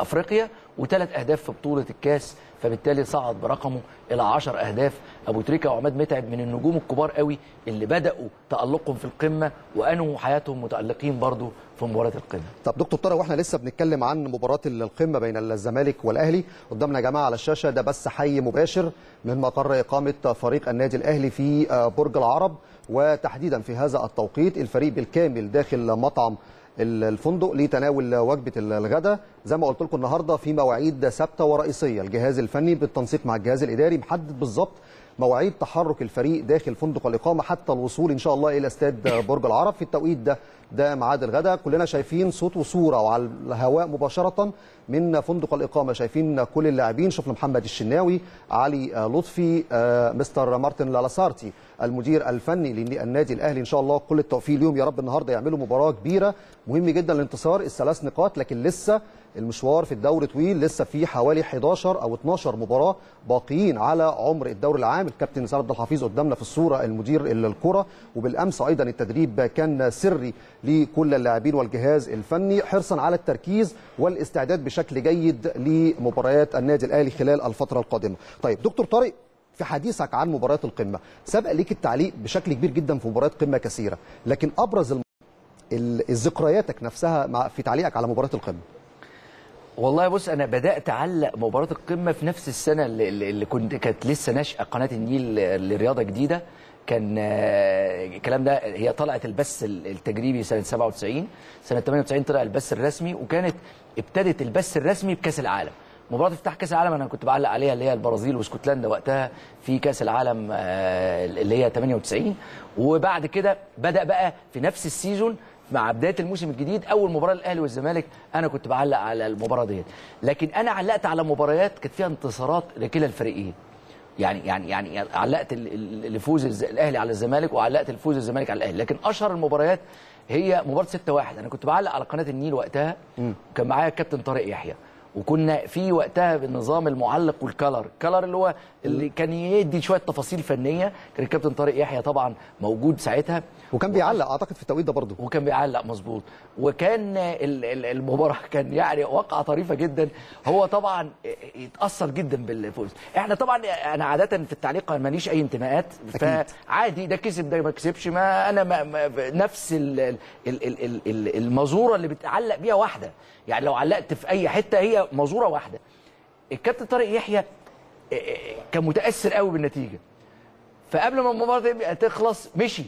افريقيا، وثلاث اهداف في بطوله الكاس، فبالتالي صعد برقمه الى عشر اهداف. ابو تريكه وعماد متعب من النجوم الكبار قوي اللي بداوا تالقهم في القمه وانهوا حياتهم متالقين برضو في مباراه القمه. طب دكتور طارق، واحنا لسه بنتكلم عن مباراه القمه بين الزمالك والاهلي، قدامنا يا جماعه على الشاشه ده بس حي مباشر من مقر اقامه فريق النادي الاهلي في برج العرب، وتحديدا في هذا التوقيت الفريق بالكامل داخل مطعم الفندق لتناول وجبه الغداء. زي ما قلت لكم النهارده في مواعيد ثابته ورئيسيه، الجهاز الفني بالتنسيق مع الجهاز الاداري محدد بالظبط مواعيد تحرك الفريق داخل فندق الاقامه حتى الوصول ان شاء الله الى استاد برج العرب في التوقيت ده، ده ميعاد الغداء. كلنا شايفين صوت وصوره وعلى الهواء مباشره من فندق الاقامه، شايفين كل اللاعبين، شفنا محمد الشناوي، علي لطفي، مستر مارتن لاسارتي المدير الفني للنادي الاهلي. ان شاء الله كل التوفيق ليهم يا رب. النهارده يعملوا مباراه كبيره، مهم جدا الانتصار، الثلاث نقاط، لكن لسه المشوار في الدوري طويل، لسه في حوالي إحدى عشرة أو اثناشر مباراه باقيين على عمر الدوري العام. الكابتن نزار عبد الحفيظ قدامنا في الصوره المدير الكره، وبالامس ايضا التدريب كان سري لكل اللاعبين والجهاز الفني حرصا على التركيز والاستعداد بشكل جيد لمباريات النادي الاهلي خلال الفتره القادمه. طيب دكتور طارق، في حديثك عن مباريات القمه سبق ليك التعليق بشكل كبير جدا في مباريات قمه كثيره، لكن ابرز ذكرياتك نفسها في تعليقك على مباراه القمه؟ والله بص، انا بدات اعلق مباراه القمه في نفس السنه اللي كنت كانت لسه ناشئه قناه النيل لرياضه جديده. كان الكلام ده، هي طلعت البث التجريبي سنه سبعة وتسعين، سنه ثمانية وتسعين طلع البث الرسمي، وكانت ابتدت البث الرسمي بكاس العالم. مباراه افتتاح كاس العالم انا كنت بعلق عليها، اللي هي البرازيل واسكتلندا وقتها في كاس العالم اللي هي ثمانية وتسعين. وبعد كده بدا بقى في نفس السيزون مع بدايه الموسم الجديد اول مباراه الاهلي والزمالك انا كنت بعلق على المباراه ديت. لكن انا علقت على مباريات كانت فيها انتصارات لكلا الفريقين، يعني يعني يعني علقت لفوز الاهلي على الزمالك، وعلقت لفوز الزمالك على الاهلي. لكن اشهر المباريات هي مباراه ستة واحد. انا كنت بعلق على قناه النيل وقتها، وكان معايا الكابتن طارق يحيى، وكنا في وقتها بالنظام المعلق والكلر، الكلر اللي هو اللي كان يدي شويه تفاصيل فنيه، كان الكابتن طارق يحيى طبعا موجود ساعتها، وكان بيعلق اعتقد في التوقيت ده برضه، وكان بيعلق مظبوط. وكان المباراه كان يعني واقعه طريفه جدا. هو طبعا اتاثر جدا بالفوز. احنا طبعا انا عاده في التعليق ماليش اي انتماءات، فعادي ده كسب ده ما كسبش، ما انا ما ما نفس المازوره اللي بتعلق بيها واحده، يعني لو علقت في اي حته هي مزوره واحده. الكابتن طارق يحيى كان متاثر قوي بالنتيجه، فقبل ما المباراه تخلص مشي.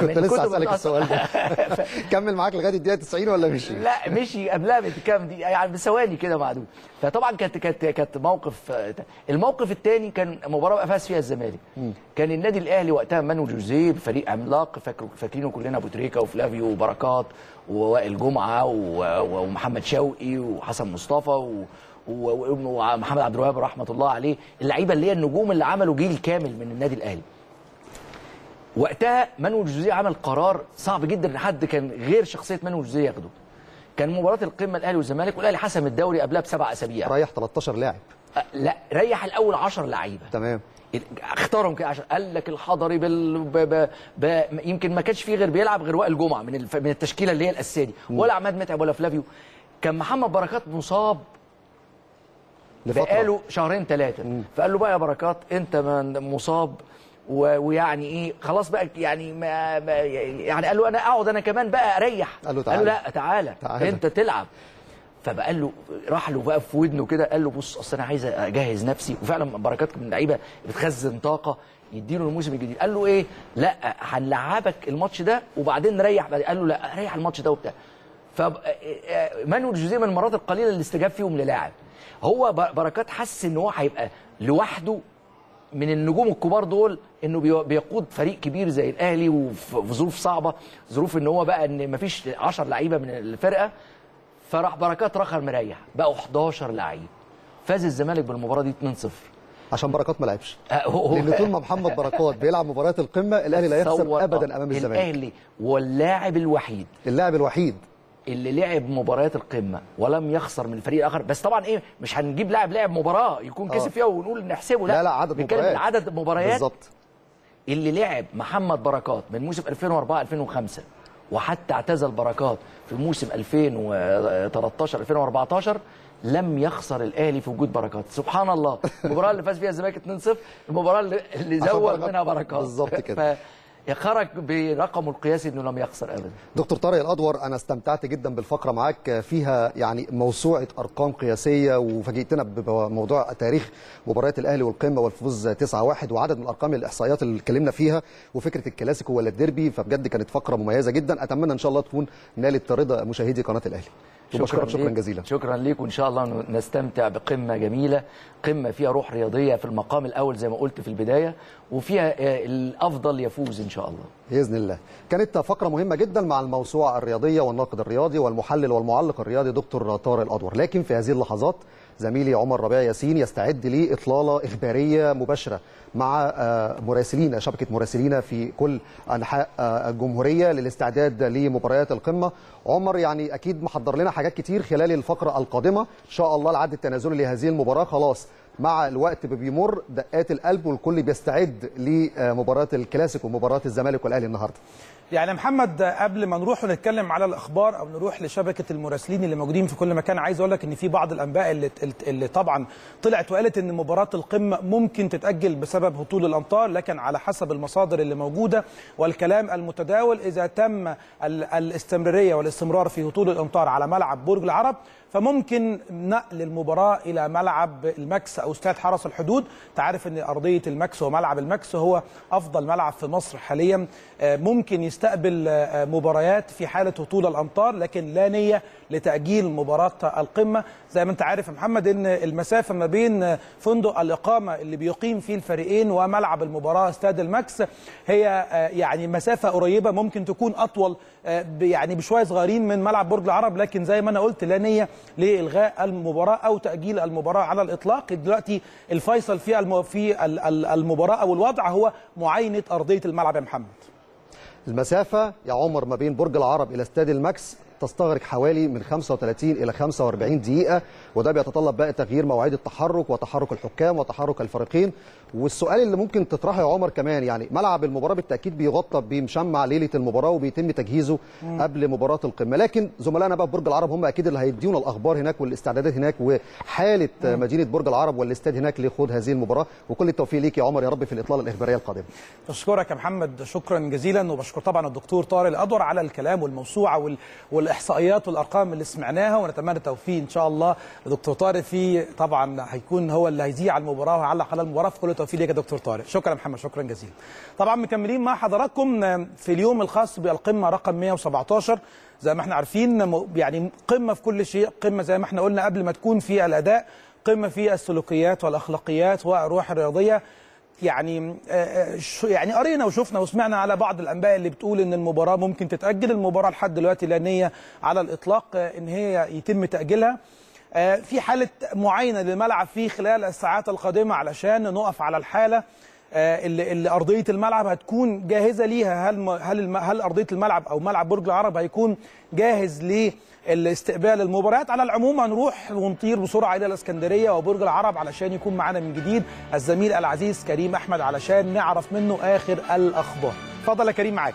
كنت لسه هسألك السؤال ده. كمل معاك لغايه الدقيقه تسعين ولا مشي؟ لا مشي قبلها بكام دي، يعني بثواني كده معدود. فطبعا كانت كانت كانت موقف. الموقف الثاني كان مباراه قفز فيها الزمالك. كان النادي الاهلي وقتها مانو جوزيه بفريق عملاق، فاكرينه كلنا ابو تريكه وفلافيو وبركات ووائل جمعه ومحمد شوقي وحسن مصطفى ومحمد عبد الوهاب رحمه الله عليه، اللعيبه اللي هي النجوم اللي عملوا جيل كامل من النادي الاهلي. وقتها مانويل جوزيه عمل قرار صعب جدا لحد كان غير شخصيه مانويل جوزيه ياخده. كان مباراه القمه الاهلي والزمالك، والاهلي حسم الدوري قبلها بسبع اسابيع. ريح ثلاثة عشر لاعب. لا، ريح الاول عشرة لعيبه. تمام. اختارهم كده عشان قال لك الحضري بال ب... ب... ب... يمكن ما كانش فيه غير بيلعب غير وائل جمعه من الف... من التشكيله اللي هي الاساسيه دي، ولا عماد متعب ولا فلافيو. كان محمد بركات مصاب بقاله شهرين ثلاثه، فقال له بقى يا بركات انت مصاب ويعني ايه خلاص بقى، يعني ما يعني قال له انا اقعد انا كمان بقى اريح. قال له تعالى، قال له لا تعالى, تعالى انت تلعب. فبقى له راح له بقى في ودنه كده، قال له بص اصل انا عايز اجهز نفسي. وفعلا بركات من اللعيبه بتخزن طاقه يديله الموسم الجديد. قال له ايه لا هنلعبك الماتش ده وبعدين ريح. قال له لا ريح الماتش ده وبتاع. فمانويل جوزيه من المرات القليله اللي استجاب فيهم للاعب. هو بركات حس ان هو هيبقى لوحده من النجوم الكبار دول، انه بيقود فريق كبير زي الاهلي وفي ظروف صعبه، ظروف ان هو بقى ان مفيش عشرة لعيبه من الفرقه. فراح بركات رخر مريح، بقوا حداشر لعيب. فاز الزمالك بالمباراه دي اتنين صفر عشان بركات ما لعبش. لان طول ما محمد بركات بيلعب مباراه القمه الاهلي لا يخسر ابدا امام الزمالك. الاهلي واللاعب الوحيد اللاعب الوحيد اللي لعب مباريات القمه ولم يخسر من فريق اخر. بس طبعا ايه، مش هنجيب لاعب لعب مباراه يكون كسب فيها ونقول نحسبه، لا لا لا عدد مباريات، عدد مباريات بالظبط. اللي لعب محمد بركات من موسم ألفين وأربعة ألفين وخمسة وحتى اعتزل بركات في موسم ألفين وثلاثة عشر ألفين وأربعة عشر لم يخسر الاهلي في وجود بركات. سبحان الله. المباراه اللي فاز فيها الزمالك اتنين صفر المباراه اللي زود منها بركات بالظبط كده، خرج برقمه القياسي انه لم يخسر ابدا. دكتور طارق الادور، انا استمتعت جدا بالفقره معاك، فيها يعني موسوعه ارقام قياسيه، وفاجئتنا بموضوع تاريخ مباريات الاهلي والقمه والفوز تسعة واحد وعدد من الارقام الاحصائيات اللي اتكلمنا فيها، وفكره الكلاسيكو ولا الديربي. فبجد كانت فقره مميزه جدا، اتمنى ان شاء الله تكون نالت رضا مشاهدي قناه الاهلي. شكرا, شكرا جزيلا. شكرا ليك، وان شاء الله نستمتع بقمه جميله، قمه فيها روح رياضيه في المقام الاول زي ما قلت في البدايه، وفيها الافضل يفوز ان شاء الله باذن الله. كانت فقره مهمه جدا مع الموسوعه الرياضيه والناقد الرياضي والمحلل والمعلق الرياضي دكتور طارق الادور. لكن في هذه اللحظات زميلي عمر ربيع ياسين يستعد لإطلالة إخبارية مباشرة مع مراسلينا، شبكة مراسلينا في كل أنحاء الجمهورية للاستعداد لمباريات القمة. عمر يعني أكيد محضر لنا حاجات كتير خلال الفقرة القادمة إن شاء الله. العد التنازلي لهذه المباراة خلاص مع الوقت بيمر، دقات القلب والكل بيستعد لمباراة الكلاسيكو ومباراة الزمالك والأهلي النهاردة. يعني محمد قبل ما نروح ونتكلم على الاخبار او نروح لشبكه المراسلين اللي موجودين في كل مكان، عايز اقول لك ان في بعض الانباء اللي, اللي طبعا طلعت وقالت ان مباراه القمه ممكن تتاجل بسبب هطول الامطار، لكن على حسب المصادر اللي موجوده والكلام المتداول اذا تم الاستمراريه والاستمرار في هطول الامطار على ملعب برج العرب فممكن نقل المباراه الى ملعب المكس او استاد حرس الحدود. تعرف ان ارضيه المكس وملعب المكس هو افضل ملعب في مصر حاليا، ممكن يستقبل مباريات في حاله هطول الامطار، لكن لا نيه لتاجيل مباراه القمه. زي ما انت عارف محمد ان المسافه ما بين فندق الاقامه اللي بيقيم فيه الفريقين وملعب المباراه استاد المكس هي يعني مسافه قريبه، ممكن تكون اطول يعني بشويه صغيرين من ملعب برج العرب، لكن زي ما انا قلت لا نيه لإلغاء المباراة أو تأجيل المباراة على الإطلاق. دلوقتي الفيصل في في المباراة أو الوضع هو معاينة أرضية الملعب يا محمد. المسافة يا عمر ما بين برج العرب إلى استاد الماكس تستغرق حوالي من خمسة وثلاثين إلى خمسة وأربعين دقيقة، وده بيتطلب بقى تغيير مواعيد التحرك وتحرك الحكام وتحرك الفريقين. والسؤال اللي ممكن تطرحه يا عمر كمان، يعني ملعب المباراة بالتأكيد بيغطى بمشمع ليلة المباراة وبيتم تجهيزه مم. قبل مباراة القمة، لكن زملائنا بقى في برج العرب هم أكيد اللي هيديونا الأخبار هناك والاستعدادات هناك وحالة مم. مدينة برج العرب والاستاد هناك لخوض هذه المباراة. وكل التوفيق ليك يا عمر يا رب في الإطلالة الإخبارية القادمة. بشكرك يا محمد، شكرا جزيلا، وبشكر طبعا الدكتور طارق الأدور على الكلام والموسوعة وال والاحصائيات والارقام اللي سمعناها، ونتمنى التوفيق ان شاء الله لدكتور طارق. في طبعا هيكون هو اللي هيذيع المباراه وهيعلق على المباراه، في كل التوفيق ليك يا دكتور طارق. شكرا محمد، شكرا جزيلا. طبعا مكملين مع حضراتكم في اليوم الخاص بالقمه رقم مئة وسبعة عشر. زي ما احنا عارفين يعني قمه في كل شيء، قمه زي ما احنا قلنا قبل ما تكون في الاداء، قمه في السلوكيات والاخلاقيات والروح الرياضيه. يعني يعني قرينا وشفنا وسمعنا على بعض الانباء اللي بتقول ان المباراه ممكن تتاجل، المباراه لحد دلوقتي لا نيه على الاطلاق ان هي يتم تاجيلها في حاله معينه للملعب في خلال الساعات القادمه علشان نقف على الحاله اللي, اللي ارضيه الملعب هتكون جاهزه ليها. هل هل هل ارضيه الملعب او ملعب برج العرب هيكون جاهز ليه الاستقبال المباريات؟ على العموم هنروح ونطير بسرعه الى الاسكندريه وبرج العرب علشان يكون معانا من جديد الزميل العزيز كريم احمد علشان نعرف منه اخر الاخبار. اتفضل يا كريم معاك.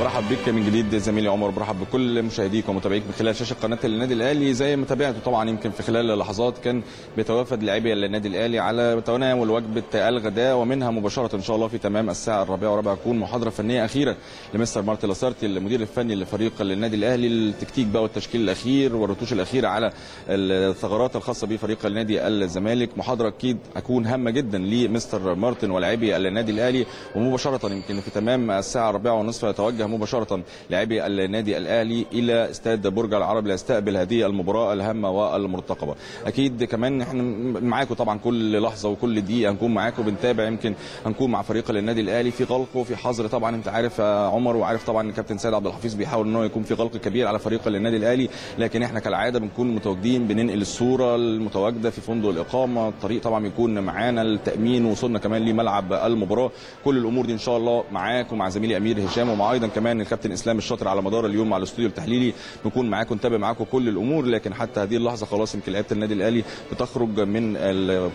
برحب بيك من جديد زميلي عمر، برحب بكل مشاهديك ومتابعيك من خلال شاشه قناه النادي الاهلي. زي ما تابعته طبعا يمكن في خلال لحظات كان بيتوافد لاعبي النادي الاهلي على تناول وجبه الغداء، ومنها مباشره ان شاء الله في تمام الساعه الرابعه وربع تكون محاضره فنيه اخيره لمستر مارتن لاسارتي المدير الفني لفريق النادي الاهلي، التكتيك بقى والتشكيل الاخير والرتوش الاخيره على الثغرات الخاصه بفريق النادي الزمالك. محاضره اكيد هتكون هامه جدا لمستر مارتن ولاعبي النادي الاهلي، ومباشره يمكن في تمام الساعه الرابعه ونصف يتوجه مباشرة لاعبي النادي الأهلي إلى استاد برج العرب ليستقبل هذه المباراة الهامة والمرتقبة. أكيد كمان احنا معاكم طبعا كل لحظة وكل دقيقة هنكون معاكم بنتابع، يمكن هنكون مع فريق النادي الأهلي في غلقه في حظر. طبعا انت عارف عمر وعارف طبعا كابتن سيد عبد الحفيظ بيحاول ان هو يكون في غلق كبير على فريق النادي الأهلي، لكن احنا كالعادة بنكون متواجدين بننقل الصورة المتواجدة في فندق الإقامة، الطريق طبعا يكون معانا، التأمين، وصلنا كمان لملعب المباراة. كل الأمور دي ان شاء الله معاكم مع زميلي أمير هشام ومع ايضا كمان الكابتن اسلام الشاطر على مدار اليوم على الاستوديو التحليلي، نكون معاكم نتابع معاكم كل الامور. لكن حتى هذه اللحظه خلاص يمكن لعيبه النادي الاهلي بتخرج من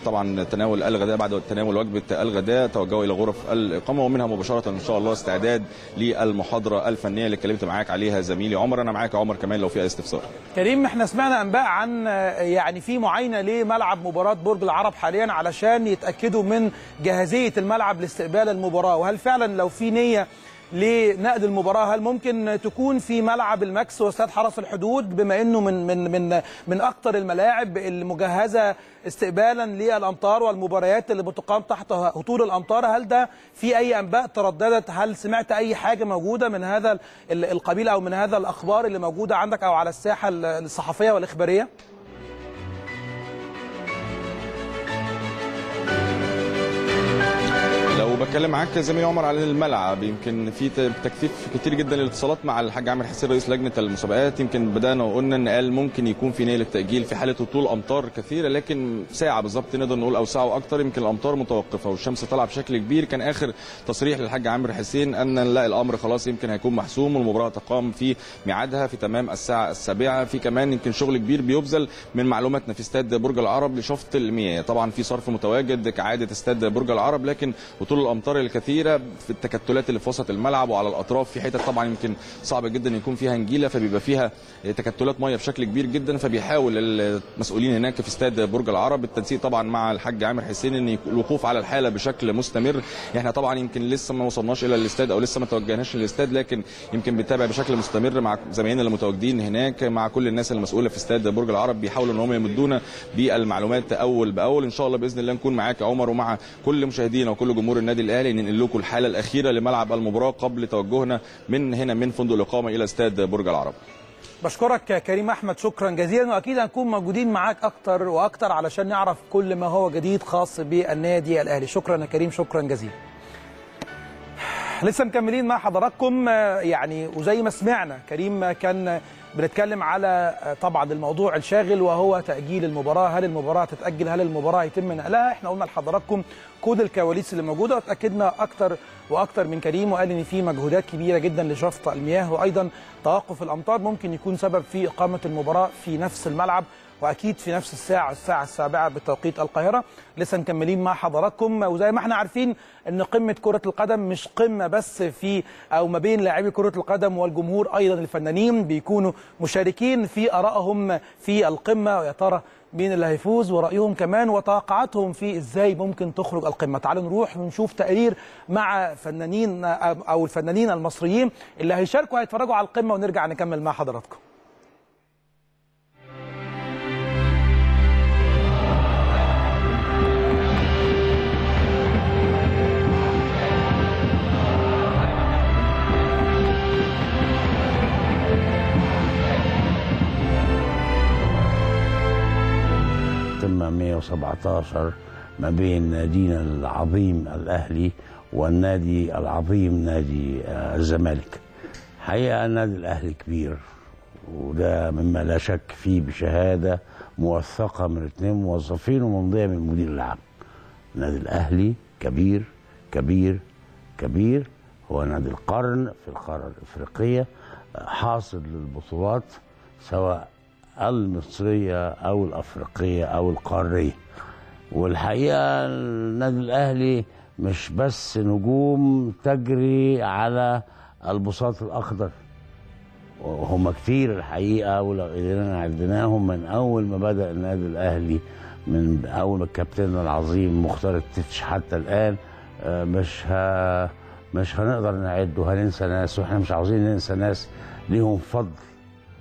طبعا تناول الغداء، بعد تناول وجبه الغداء توجهوا الى غرف الاقامه، ومنها مباشره ان شاء الله استعداد للمحاضره الفنيه اللي اتكلمت معاك عليها زميلي عمر. انا معاك يا عمر كمان لو في اي استفسار. كريم احنا سمعنا انباء عن يعني في معاينه لملعب مباراه برج العرب حاليا علشان يتاكدوا من جاهزيه الملعب لاستقبال المباراه، وهل فعلا لو في نيه لنقد المباراه هل ممكن تكون في ملعب الماكس واستاد حرس الحدود بما انه من من من من اكثر الملاعب المجهزه استقبالا للامطار والمباريات اللي بتقام تحت هطول الامطار؟ هل ده في اي انباء ترددت؟ هل سمعت اي حاجه موجوده من هذا القبيل او من هذا الاخبار اللي موجوده عندك او على الساحه الصحفيه والاخباريه؟ لو بتكلم معاك زميلي عمر على الملعب، يمكن في تكثيف كتير جدا للاتصالات مع الحاج عامر حسين رئيس لجنه المسابقات. يمكن بدانا وقلنا ان قال ممكن يكون في نيل التاجيل في حاله هطول امطار كثيره، لكن ساعه بالظبط نقدر نقول او ساعه واكثر، يمكن الامطار متوقفه والشمس طالعه بشكل كبير. كان اخر تصريح للحاج عامر حسين ان لا الامر خلاص يمكن هيكون محسوم والمباراه تقام في ميعادها في تمام الساعه السابعه. في كمان يمكن شغل كبير بيبذل من معلوماتنا في استاد برج العرب لشفط المياه، طبعا في صرف متواجد كعاده استاد برج العرب، لكن هطول الامطار الكثيره في التكتلات اللي في وسط الملعب وعلى الاطراف، في حتت طبعا يمكن صعب جدا يكون فيها نجيله فبيبقى فيها تكتلات ميه بشكل كبير جدا، فبيحاول المسؤولين هناك في استاد برج العرب التنسيق طبعا مع الحاج عامر حسين ان الوقوف على الحاله بشكل مستمر. احنا طبعا يمكن لسه ما وصلناش الى الاستاد او لسه ما توجهناش للاستاد، لكن يمكن بنتابع بشكل مستمر مع زمايلنا اللي متواجدين هناك، مع كل الناس المسؤوله في استاد برج العرب، بيحاولوا ان هم يمدونا بالمعلومات اول باول. ان شاء الله باذن الله نكون معاك يا عمر ومع كل مشاهدينا وكل جمهور النادي الاهلي ننقل لكم الحاله الاخيره لملعب المباراه قبل توجهنا من هنا من فندق الاقامه الى استاد برج العرب. بشكرك كريم احمد، شكرا جزيلا، واكيد هنكون موجودين معاك اكتر واكتر علشان نعرف كل ما هو جديد خاص بالنادي الاهلي. شكرا يا كريم، شكرا جزيلا. لسه مكملين مع حضراتكم، يعني وزي ما سمعنا كريم كان بنتكلم على طبعا الموضوع الشاغل وهو تأجيل المباراة، هل المباراة تتأجل، هل المباراة يتم نقلها؟ احنا قلنا لحضراتكم كود الكواليس اللي موجودة، وتأكدنا أكتر وأكتر من كريم وقال إن في مجهودات كبيرة جدا لشفط المياه، وأيضا توقف الأمطار ممكن يكون سبب في إقامة المباراة في نفس الملعب واكيد في نفس الساعه الساعه السابعه بتوقيت القاهره. لسه مكملين مع حضراتكم، وزي ما احنا عارفين ان قمه كره القدم مش قمه بس في او ما بين لاعبي كره القدم والجمهور، ايضا الفنانين بيكونوا مشاركين في ارائهم في القمه، ويا ترى مين اللي هيفوز ورايهم كمان وتوقعاتهم في ازاي ممكن تخرج القمه. تعالوا نروح ونشوف تقرير مع فنانين او الفنانين المصريين اللي هيشاركوا هيتفرجوا على القمه، ونرجع نكمل مع حضراتكم. مئة وسبعة عشر ما بين نادينا العظيم الأهلي والنادي العظيم نادي الزمالك. حقيقة النادي الأهلي كبير، وده مما لا شك فيه بشهادة موثقة من اثنين موظفين وممضية من مدير العام. النادي الأهلي كبير كبير كبير، هو نادي القرن في القارة الإفريقية، حاصل للبطولات سواء المصرية أو الأفريقية أو القارية. والحقيقة النادي الأهلي مش بس نجوم تجري على البساط الأخضر، هم كتير الحقيقة، ولو قدرنا عدناهم من أول ما بدأ النادي الأهلي، من أول ما كابتننا العظيم مختار التتش حتى الآن، مش ه... مش هنقدر نعد وهننسى ناس، وإحنا مش عاوزين ننسى ناس ليهم فضل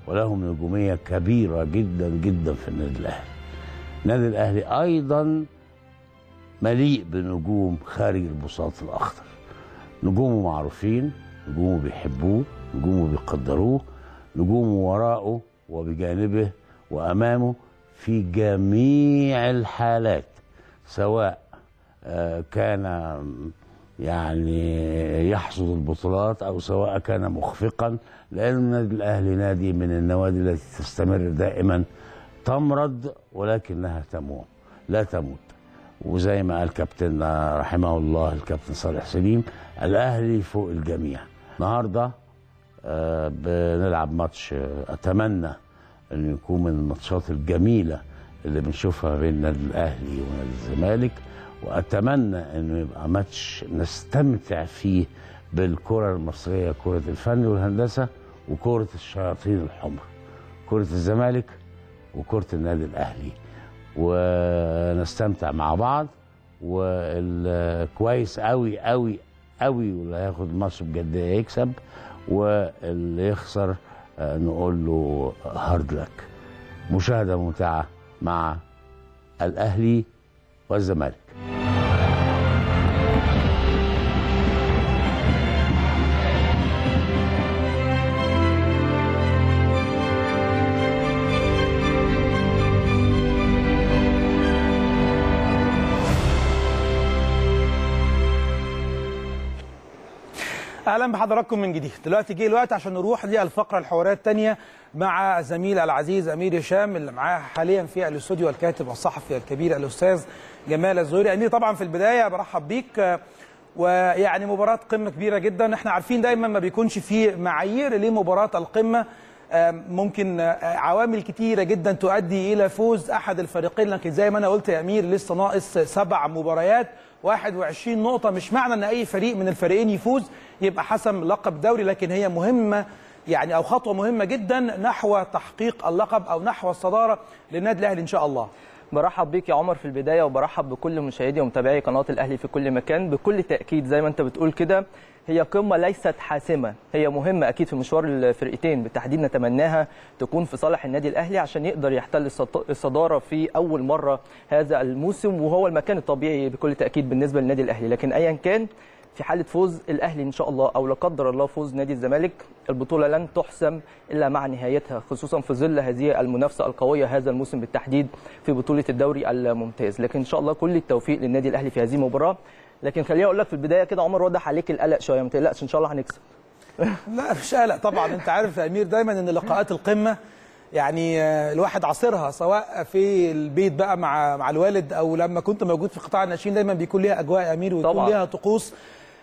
ولهم نجومية كبيرة جدا جدا في النادي الأهلي. النادي الأهلي أيضا مليء بنجوم خارج البساط الأخضر، نجومه معروفين، نجومه بيحبوه، نجومه بيقدروه، نجومه وراءه وبجانبه وأمامه في جميع الحالات، سواء كان يعني يحصد البطولات أو سواء كان مخفقا، لأن النادي الأهلي نادي من النوادي التي تستمر دائما، تمرض ولكنها تموت لا تموت. وزي ما قال كابتننا رحمه الله الكابتن صالح سليم، الأهلي فوق الجميع. النهارده آه بنلعب ماتش أتمنى أن يكون من الماتشات الجميلة اللي بنشوفها بين النادي الأهلي ونادي الزمالك، وأتمنى أنه يبقى ماتش نستمتع فيه بالكرة المصرية، كرة الفن والهندسة وكرة الشياطين الحمر، كرة الزمالك وكرة النادي الأهلي، ونستمتع مع بعض. والكويس قوي قوي قوي واللي هياخد الماتش بجد هيكسب، واللي يخسر نقول له هارد لك. مشاهدة ممتعة مع الأهلي والزمالك. اهلا بحضراتكم من جديد. دلوقتي جه الوقت عشان نروح للفقره الحواريه الثانيه مع زميل العزيز امير هشام اللي معاه حاليا في الاستوديو الكاتب والصحفي الكبير الاستاذ جمال الزهيري. امير طبعا في البدايه برحب بيك، ويعني مباراه قمه كبيره جدا. احنا عارفين دايما ما بيكونش في معايير لمباراه القمه، ممكن عوامل كتيره جدا تؤدي الى فوز احد الفريقين، لكن زي ما انا قلت يا امير لسه ناقص سبع مباريات واحد وعشرين نقطه. مش معنى ان اي فريق من الفريقين يفوز يبقى حسم لقب دوري، لكن هي مهمه يعني او خطوه مهمه جدا نحو تحقيق اللقب او نحو الصداره للنادي الاهلي ان شاء الله. برحب بيك يا عمر في البدايه، وبرحب بكل مشاهدي ومتابعي قناه الاهلي في كل مكان. بكل تاكيد زي ما انت بتقول كده، هي قمه ليست حاسمه، هي مهمه اكيد في مشوار الفرقتين، بالتحديد نتمناها تكون في صالح النادي الاهلي عشان يقدر يحتل الصداره في اول مره هذا الموسم، وهو المكان الطبيعي بكل تاكيد بالنسبه للنادي الاهلي. لكن ايا كان، في حاله فوز الاهلي ان شاء الله او لا قدر الله فوز نادي الزمالك، البطوله لن تحسم الا مع نهايتها، خصوصا في ظل هذه المنافسه القويه هذا الموسم بالتحديد في بطوله الدوري الممتاز. لكن ان شاء الله كل التوفيق للنادي الاهلي في هذه المباراه. لكن خليني اقول لك في البدايه كده عمر، واضح عليك القلق شويه، ما تقلقش ان شاء الله هنكسب. لا مش قلق طبعا، انت عارف يا امير دايما ان لقاءات القمه يعني الواحد عاصرها، سواء في البيت بقى مع مع الوالد او لما كنت موجود في قطاع الناشئين، دايما بيكون ليها اجواء يا امير ويكون ليها طقوس.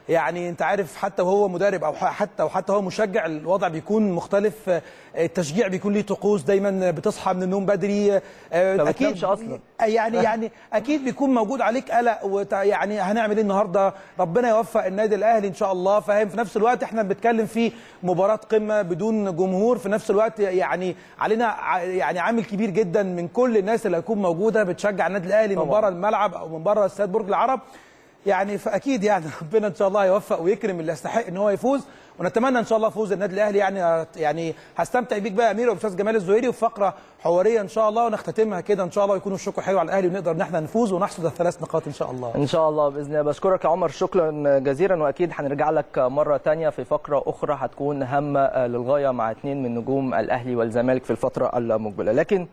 يعني انت عارف حتى وهو مدرب او حتى وحتى هو مشجع الوضع بيكون مختلف، التشجيع بيكون ليه طقوس، دايما بتصحى من النوم بدري، اكيد اصلا يعني يعني اكيد بيكون موجود عليك قلق، ويعني هنعمل ايه النهارده، ربنا يوفق النادي الاهلي ان شاء الله، فاهم؟ في نفس الوقت احنا بنتكلم في مباراه قمه بدون جمهور، في نفس الوقت يعني علينا يعني عامل كبير جدا من كل الناس اللي هتكون موجوده بتشجع النادي الاهلي من بره الملعب او من بره استاد برج العرب. يعني فاكيد يعني ربنا ان شاء الله يوفق ويكرم اللي يستحق ان هو يفوز، ونتمنى ان شاء الله فوز النادي الاهلي. يعني يعني هستمتع بيك بقى يا امير والاستاذ جمال الزهيري وفقره حواريه ان شاء الله، ونختتمها كده ان شاء الله يكون الشكر حلو على الاهلي، ونقدر ان احنا نفوز ونحصد الثلاث نقاط ان شاء الله. ان شاء الله باذن الله. بشكرك يا عمر شكرا جزيلا، واكيد هنرجع لك مره ثانيه في فقره اخرى هتكون هامه للغايه مع اثنين من نجوم الاهلي والزمالك في الفتره المقبله. لكن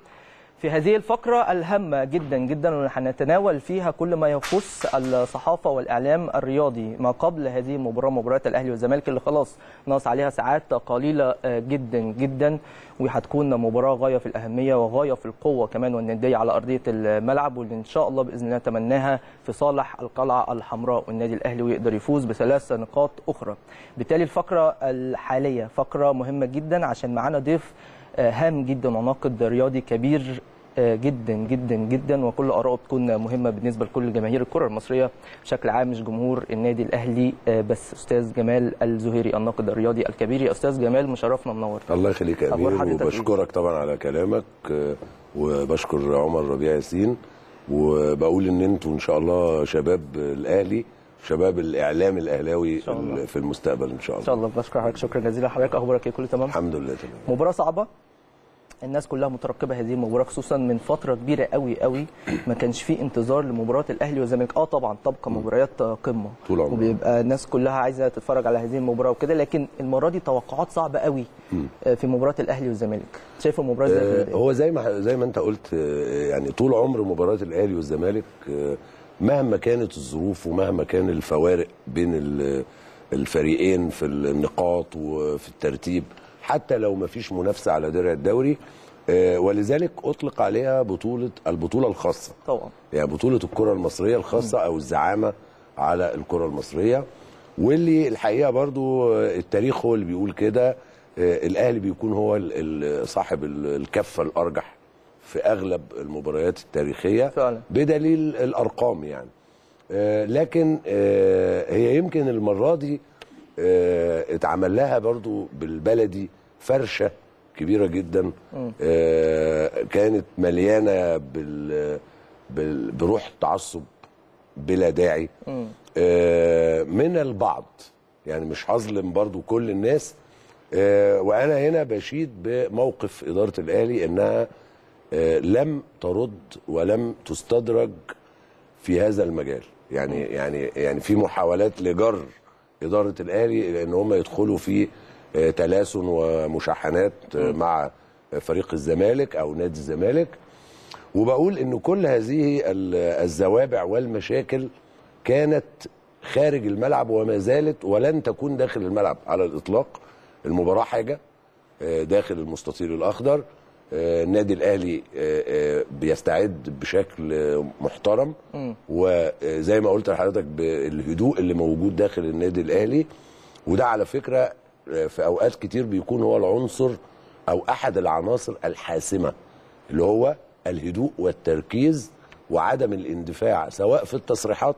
في هذه الفقرة الهامة جدا جدا، وهنتناول فيها كل ما يخص الصحافة والإعلام الرياضي ما قبل هذه المباراة، مباراة الأهلي والزمالك اللي خلاص ناقص عليها ساعات قليلة جدا جدا، وهتكون مباراة غاية في الأهمية وغاية في القوة كمان والندية على أرضية الملعب، واللي إن شاء الله بإذن الله نتمناها في صالح القلعة الحمراء والنادي الأهلي، ويقدر يفوز بثلاث نقاط أخرى. بالتالي الفقرة الحالية فقرة مهمة جدا عشان معانا ضيف هام جدا، وناقد رياضي كبير جدا جدا جدا، وكل آراءه بتكون مهمة بالنسبة لكل جماهير الكرة المصرية بشكل عام، مش جمهور النادي الأهلي بس. أستاذ جمال الزهيري الناقد الرياضي الكبير. يا أستاذ جمال مشرفنا منور. الله يخليك يا أمير، وبشكرك طبعا على كلامك، وبشكر عمر ربيع ياسين، وبقول إن أنتوا إن شاء الله شباب الأهلي، شباب الاعلام الاهلاوي في المستقبل ان شاء الله. ان شاء الله بشكر حضرتك شكرا جزيلا. حضرتك اخبارك ايه؟ كله تمام الحمد لله تمام. مباراه صعبه، الناس كلها مترقبه هذه المباراه، خصوصا من فتره كبيره قوي قوي ما كانش في انتظار لمباراه الاهلي والزمالك. اه طبعا تبقى مباريات قمه طول عمرها، وبيبقى الناس كلها عايزه تتفرج على هذه المباراه وكده، لكن المره دي توقعات صعبه قوي في مباراه الاهلي والزمالك. شايف المباراه ازاي؟ هو زي ما زي ما انت قلت، يعني طول عمر مباراه الاهلي والزمالك مهما كانت الظروف ومهما كان الفوارق بين الفريقين في النقاط وفي الترتيب، حتى لو ما فيش منافسه على درع الدوري، ولذلك اطلق عليها بطوله البطوله الخاصه طبعا، يعني بطوله الكره المصريه الخاصه او الزعامه على الكره المصريه، واللي الحقيقه برضو التاريخ هو اللي بيقول كده، الاهلي بيكون هو صاحب الكفه الارجح في اغلب المباريات التاريخيه فعلا، بدليل الارقام يعني. آه لكن آه هي يمكن المره دي آه اتعمل لها برضو بالبلدي فرشه كبيره جدا، آه كانت مليانه بال بال بروح تعصب بلا داعي آه من البعض، يعني مش هظلم برضو كل الناس، آه وانا هنا بشيد بموقف اداره الاهلي انها لم ترد ولم تستدرج في هذا المجال، يعني يعني يعني في محاولات لجر إدارة الأهلي لأن هم يدخلوا في تلاسن ومشاحنات مع فريق الزمالك أو نادي الزمالك، وبقول إن كل هذه الزوابع والمشاكل كانت خارج الملعب وما زالت ولن تكون داخل الملعب على الإطلاق. المباراة حاجة داخل المستطيل الأخضر، النادي الأهلي بيستعد بشكل محترم، وزي ما قلت لحضرتك بالهدوء اللي موجود داخل النادي الأهلي، وده على فكرة في أوقات كتير بيكون هو العنصر أو أحد العناصر الحاسمة، اللي هو الهدوء والتركيز وعدم الاندفاع سواء في التصريحات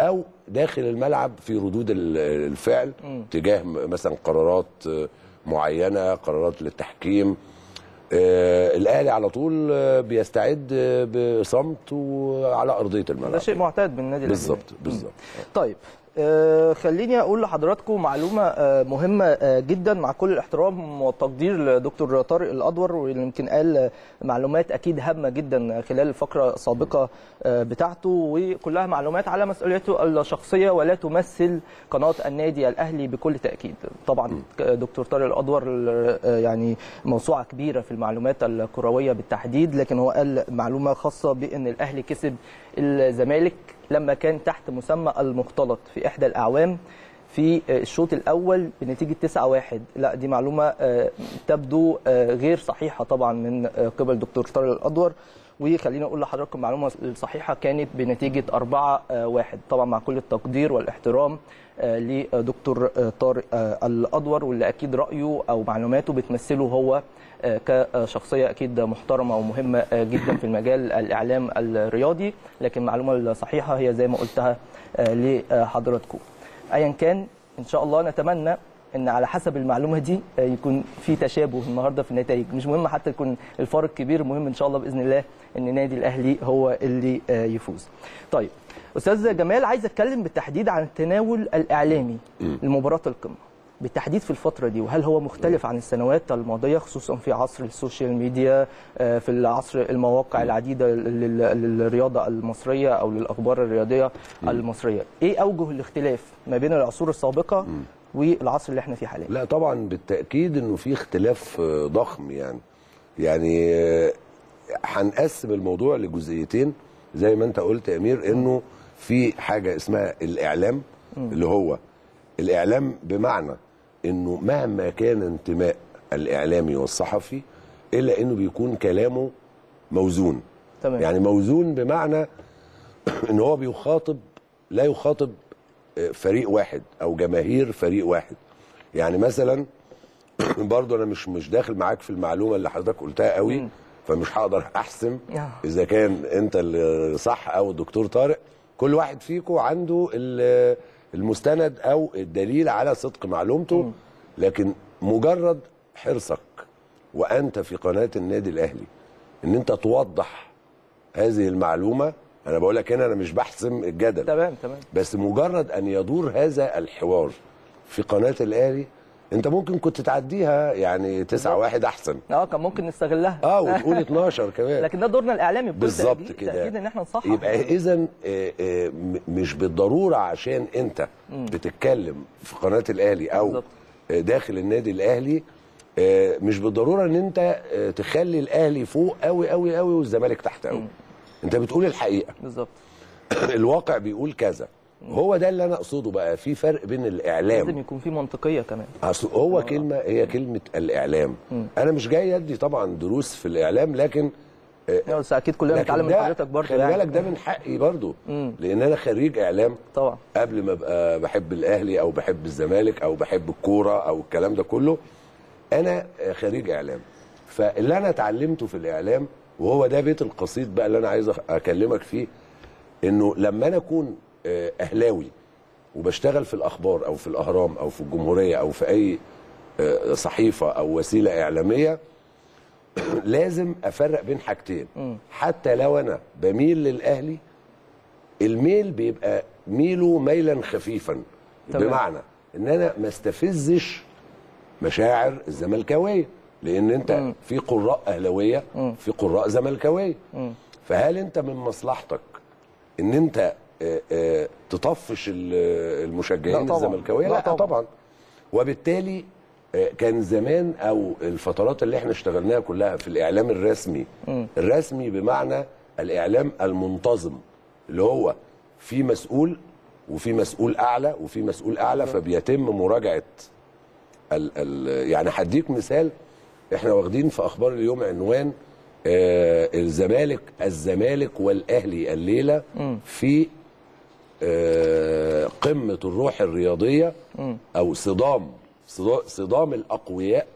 أو داخل الملعب في ردود الفعل م. تجاه مثلا قرارات معينة، قرارات للتحكيم. آه، الأهلي على طول بيستعد بصمت وعلى أرضية الملعب. ده شيء معتاد بالنادي الأهلي. بالظبط بالظبط. طيب آه خليني اقول لحضراتكم معلومه آه مهمه آه جدا، مع كل الاحترام والتقدير لدكتور طارق الأدور، واللي يمكن قال معلومات اكيد هامه جدا خلال فقره سابقه آه بتاعته، وكلها معلومات على مسؤوليته الشخصيه ولا تمثل قناه النادي الاهلي بكل تاكيد. طبعا دكتور طارق الأدور يعني موسوعه كبيره في المعلومات الكرويه بالتحديد، لكن هو قال معلومه خاصه بان الاهلي كسب الزمالك لما كان تحت مسمى المختلط في إحدى الأعوام في الشوط الأول بنتيجة تسعة واحد. لا دي معلومة تبدو غير صحيحة طبعا من قبل دكتور طارق الأدور، وخلينا أقول لحضراتكم معلومة الصحيحة كانت بنتيجة أربعة واحد. طبعا مع كل التقدير والاحترام لدكتور طارق الأدور، واللي أكيد رأيه أو معلوماته بتمثله هو كشخصية أكيد محترمة ومهمة جدا في المجال الإعلام الرياضي، لكن المعلومة الصحيحة هي زي ما قلتها لحضراتكم. أيا كان إن شاء الله نتمنى إن على حسب المعلومة دي يكون في تشابه النهاردة في النتائج، مش مهم حتى يكون الفارق كبير، مهم إن شاء الله بإذن الله إن نادي الأهلي هو اللي يفوز. طيب أستاذ جمال، عايز أتكلم بالتحديد عن التناول الإعلامي لمباراة القمة بالتحديد في الفترة دي، وهل هو مختلف عن السنوات الماضية خصوصا في عصر السوشيال ميديا، في العصر المواقع العديدة للرياضة المصرية أو للأخبار الرياضية المصرية؟ إيه أوجه الاختلاف ما بين العصور السابقة والعصر اللي احنا فيه حاليا؟ لا طبعا بالتأكيد إنه في اختلاف ضخم، يعني يعني هنقسم الموضوع لجزئيتين زي ما أنت قلت يا أمير، إنه في حاجة اسمها الإعلام، اللي هو الإعلام بمعنى إنه مهما كان انتماء الإعلامي والصحفي إلا إنه بيكون كلامه موزون. طبعا. يعني موزون بمعنى إن هو بيخاطب، لا يخاطب فريق واحد أو جماهير فريق واحد. يعني مثلا برضه أنا مش مش داخل معاك في المعلومة اللي حضرتك قلتها قوي، م. فمش هقدر أحسم إذا كان أنت اللي صح أو الدكتور طارق. كل واحد فيكم عنده المستند أو الدليل على صدق معلومته، م. لكن مجرد حرصك وأنت في قناة النادي الأهلي إن أنت توضح هذه المعلومة، أنا بقول لك هنا أنا مش بحسم الجدل، تمام تمام، بس مجرد أن يدور هذا الحوار في قناة الأهلي أنت ممكن كنت تعديها، يعني تسعة واحد أحسن، أه كان ممكن نستغلها، أه وتقول اتناشر كمان، لكن ده دورنا الإعلامي بالظبط كده، تأكيد إن إحنا نصحح. يبقى إذا مش بالضرورة عشان أنت م. بتتكلم في قناة الأهلي أو بالزبط. داخل النادي الأهلي مش بالضرورة إن أنت تخلي الأهلي فوق قوي قوي قوي والزمالك تحت قوي. انت بتقول الحقيقه بالظبط، الواقع بيقول كذا، هو ده اللي انا اقصده. بقى في فرق بين الاعلام، لازم يكون في منطقيه كمان، اصل هو أوه. كلمه هي كلمه الاعلام، م. انا مش جاي ادي طبعا دروس في الاعلام، لكن بس اكيد كلنا بنتعلم من حضرتك برضه، خلي بالك ده من حقي برضه، لان انا خريج اعلام طبعا، قبل ما ابقى بحب الاهلي او بحب الزمالك او بحب الكوره او الكلام ده كله، انا خريج اعلام، فاللي انا اتعلمته في الاعلام وهو ده بيت القصيد بقى اللي انا عايز اكلمك فيه، انه لما انا اكون اهلاوي وبشتغل في الاخبار او في الاهرام او في الجمهوريه او في اي صحيفه او وسيله اعلاميه، لازم افرق بين حاجتين. حتى لو انا بميل للاهلي، الميل بيبقى ميله ميلا خفيفا، بمعنى ان انا ما استفزش مشاعر الزملكاويه، لأن أنت م. في قراء أهلاوية، في قراء زملكاوية، فهل أنت من مصلحتك أن أنت تطفش المشجعين الزملكاوية؟ لا طبعا. طبعا، وبالتالي كان زمان أو الفترات اللي احنا اشتغلناها كلها في الإعلام الرسمي، م. الرسمي بمعنى الإعلام المنتظم، اللي هو في مسؤول وفي مسؤول اعلى وفي مسؤول اعلى فبيتم مراجعه ال ال يعني هديك مثال. احنا واخدين في اخبار اليوم عنوان آه الزمالك الزمالك والاهلي الليله في آه قمه الروح الرياضيه او صدام صدام الاقوياء.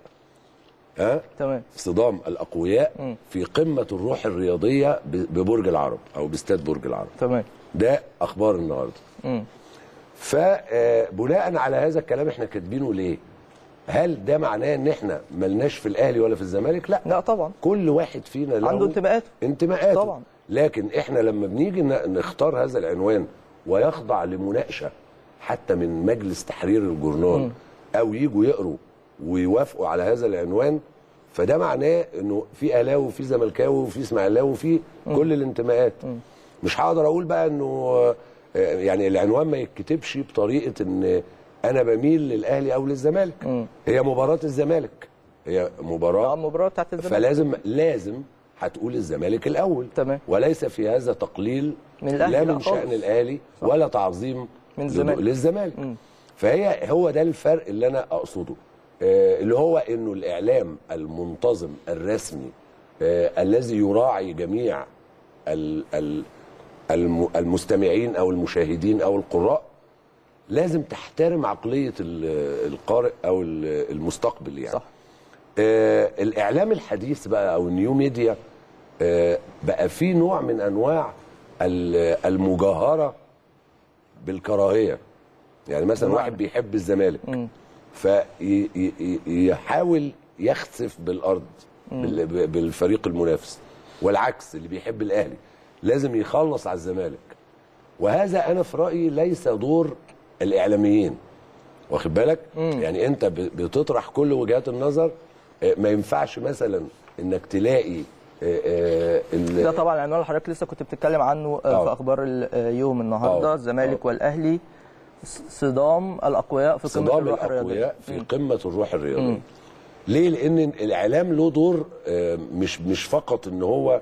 ها تمام، صدام الاقوياء في قمه الروح الرياضيه ببرج العرب او باستاد برج العرب. تمام، ده اخبار النهارده. امم فبناء على هذا الكلام احنا كاتبينه ليه؟ هل ده معناه ان احنا ملناش في الاهلي ولا في الزمالك؟ لا لا طبعا، كل واحد فينا له عنده انتماءاته انتماءاته طبعا، لكن احنا لما بنيجي نختار هذا العنوان ويخضع لمناقشه حتى من مجلس تحرير الجورنال م. او يجوا يقروا ويوافقوا على هذا العنوان، فده معناه انه في اهلاوي وفي زملكاوي وفي اسماعيلاوي وفي كل الانتماءات. م. مش هقدر اقول بقى انه يعني العنوان ما يتكتبش بطريقه ان انا بميل للاهلي او للزمالك. م. هي مباراه الزمالك، هي مباراه اه مباراه بتاعت الزمالك، فلازم لازم هتقول الزمالك الاول. تمام، وليس في هذا تقليل من الاهلي، لا من شان الاهلي ولا تعظيم من للزمالك, للزمالك. م. فهي هو ده الفرق اللي انا اقصده، آه اللي هو انه الاعلام المنتظم الرسمي آه الذي يراعي جميع ال ال المستمعين او المشاهدين او القراء لازم تحترم عقليه القارئ او المستقبل يعني. صح. آه الاعلام الحديث بقى او النيو ميديا آه بقى فيه نوع من انواع المجاهره بالكراهيه. يعني مثلا واحد بيحب الزمالك فيحاول يخسف بالارض بالفريق المنافس، والعكس اللي بيحب الاهلي لازم يخلص على الزمالك. وهذا انا في رايي ليس دور الاعلاميين، واخد بالك؟ مم. يعني انت بتطرح كل وجهات النظر، ما ينفعش مثلا انك تلاقي ده طبعا العنوان اللي حضرتك لسه كنت بتتكلم عنه أوه. في اخبار اليوم النهارده، الزمالك والاهلي صدام الاقوياء في قمه الروح الرياضيه في قمه الروح الرياضيه. ليه؟ لان الاعلام له دور، مش مش فقط ان هو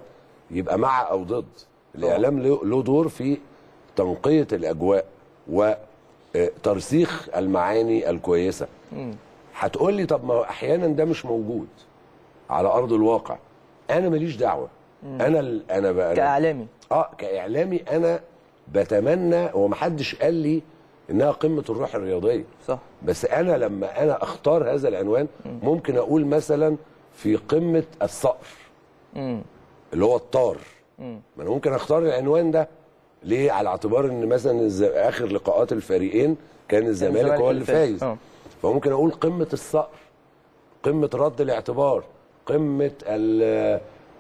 يبقى مع او ضد، الاعلام له دور في تنقية الاجواء وترسيخ المعاني الكويسه. هتقول لي طب ما احيانا ده مش موجود على ارض الواقع، انا ماليش دعوه. مم. انا انا بقى كاعلامي اه كاعلامي انا بتمنى، ومحدش قال لي انها قمه الروح الرياضيه. صح، بس انا لما انا اختار هذا العنوان ممكن اقول مثلا في قمه الصقر امم اللي هو الطار. ما انا ممكن اختار العنوان ده ليه؟ على اعتبار ان مثلا اخر لقاءات الفريقين كان الزمالك هو اللي فايز. أوه. فممكن اقول قمه الصقر، قمه رد الاعتبار، قمه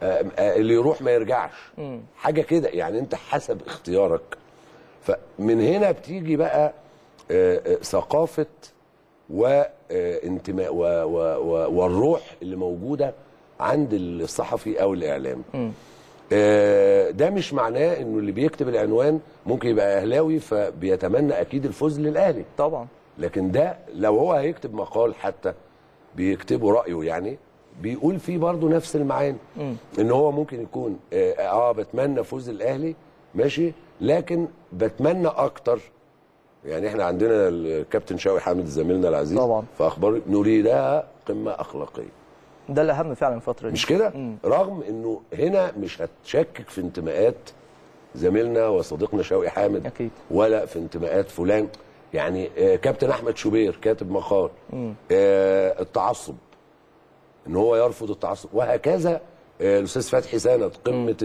اللي يروح ما يرجعش. مم. حاجه كده يعني، انت حسب اختيارك. فمن هنا بتيجي بقى ثقافه وانتماء والروح اللي موجوده عند الصحفي او الاعلام. آه ده مش معناه انه اللي بيكتب العنوان ممكن يبقى اهلاوي فبيتمنى اكيد الفوز للاهلي طبعا، لكن ده لو هو هيكتب مقال حتى بيكتبه رايه يعني، بيقول فيه برضه نفس المعاني. مم. ان هو ممكن يكون اه, آه بتمنى فوز الاهلي ماشي، لكن بتمنى اكتر. يعني احنا عندنا الكابتن شاوي حامد زميلنا العزيز طبعا في اخبار نريدها قمه اخلاقيه، ده الأهم فعلا الفترة دي، مش كده؟ رغم انه هنا مش هتشكك في انتماءات زميلنا وصديقنا شوقي حامد أكيد. ولا في انتماءات فلان يعني. آه كابتن احمد شوبير كاتب مقال آه التعصب، ان هو يرفض التعصب، وهكذا آه الاستاذ فتحي سند قمه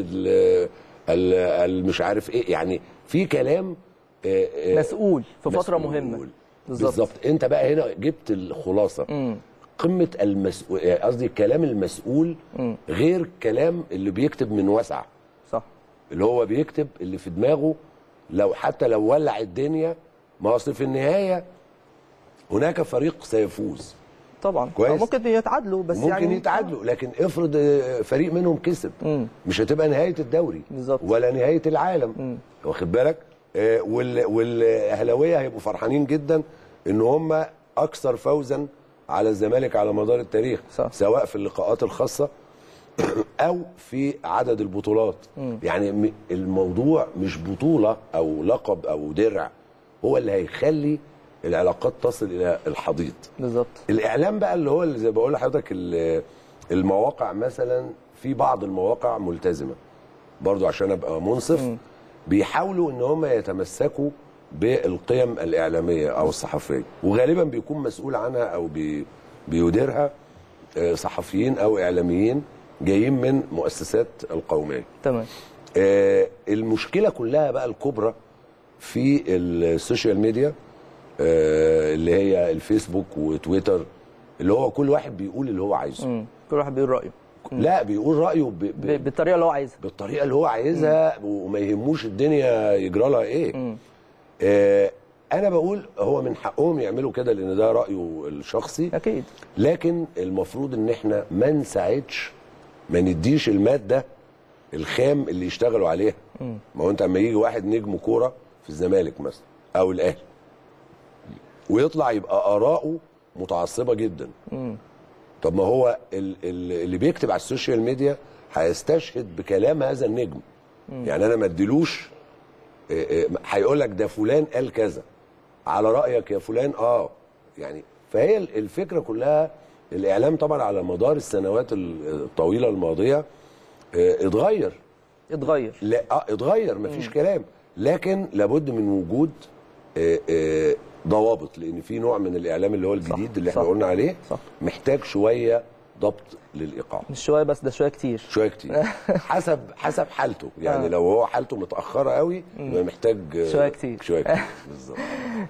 المش عارف ايه. يعني في كلام آه آه مسؤول في فتره مسؤول مهمه بالظبط. انت بقى هنا جبت الخلاصه. مم. قمة المسؤول، قصدي الكلام المسؤول غير الكلام اللي بيكتب من وسع. صح، اللي هو بيكتب اللي في دماغه، لو حتى لو ولع الدنيا، ما اصل في النهاية هناك فريق سيفوز طبعا. كويس، ممكن يتعادلوا بس ممكن يعني ممكن يتعادلوا، لكن افرض فريق منهم كسب. مم. مش هتبقى نهاية الدوري بالزبط. ولا نهاية العالم، واخد بالك؟ آه وال... والأهلاوية هيبقوا فرحانين جدا ان هم اكثر فوزا على الزمالك على مدار التاريخ. صح. سواء في اللقاءات الخاصة أو في عدد البطولات. م. يعني الموضوع مش بطولة أو لقب أو درع، هو اللي هيخلي العلاقات تصل الى الحضيض. بالظبط. الاعلام بقى اللي هو اللي زي بقول لحضرتك المواقع مثلا، في بعض المواقع ملتزمه برضو عشان ابقى منصف، م. بيحاولوا ان هم يتمسكوا بالقيم الاعلاميه او الصحفيه، وغالبا بيكون مسؤول عنها او بي بيديرها صحفيين او اعلاميين جايين من مؤسسات القوميه. تمام. آه المشكله كلها بقى الكبرى في السوشيال ميديا، آه اللي هي الفيسبوك وتويتر، اللي هو كل واحد بيقول اللي هو عايزه. مم. كل واحد بيقول رايه. لا بيقول رايه ب... ب... بالطريقه اللي هو عايزها. بالطريقه اللي هو عايزها، وما يهموش الدنيا يجرى لها ايه. آه انا بقول هو من حقهم يعملوا كده لان ده رايه الشخصي اكيد، لكن المفروض ان احنا ما نساعدش، ما نديش الماده الخام اللي يشتغلوا عليها. مم. ما هو انت اما يجي واحد نجم كوره في الزمالك مثلا او الاهلي ويطلع يبقى آراءه متعصبة جدا. مم. طب ما هو اللي بيكتب على السوشيال ميديا هيستشهد بكلام هذا النجم. مم. يعني أنا ما اديلوش، هيقول لك ده فلان قال كذا، على رأيك يا فلان. آه يعني فهي الفكرة كلها. الإعلام طبعا على مدار السنوات الطويلة الماضية اتغير اتغير لا اتغير مفيش مم. كلام، لكن لابد من وجود اه اه ضوابط، لان في نوع من الاعلام اللي هو الجديد، صح، اللي احنا صح قلنا عليه، صح، محتاج شويه ضبط للايقاع. مش شويه بس، ده شويه كتير، شويه كتير حسب حسب حالته يعني. آه. لو هو حالته متاخره قوي يبقى محتاج شويه كتير شويه كتير بالظبط.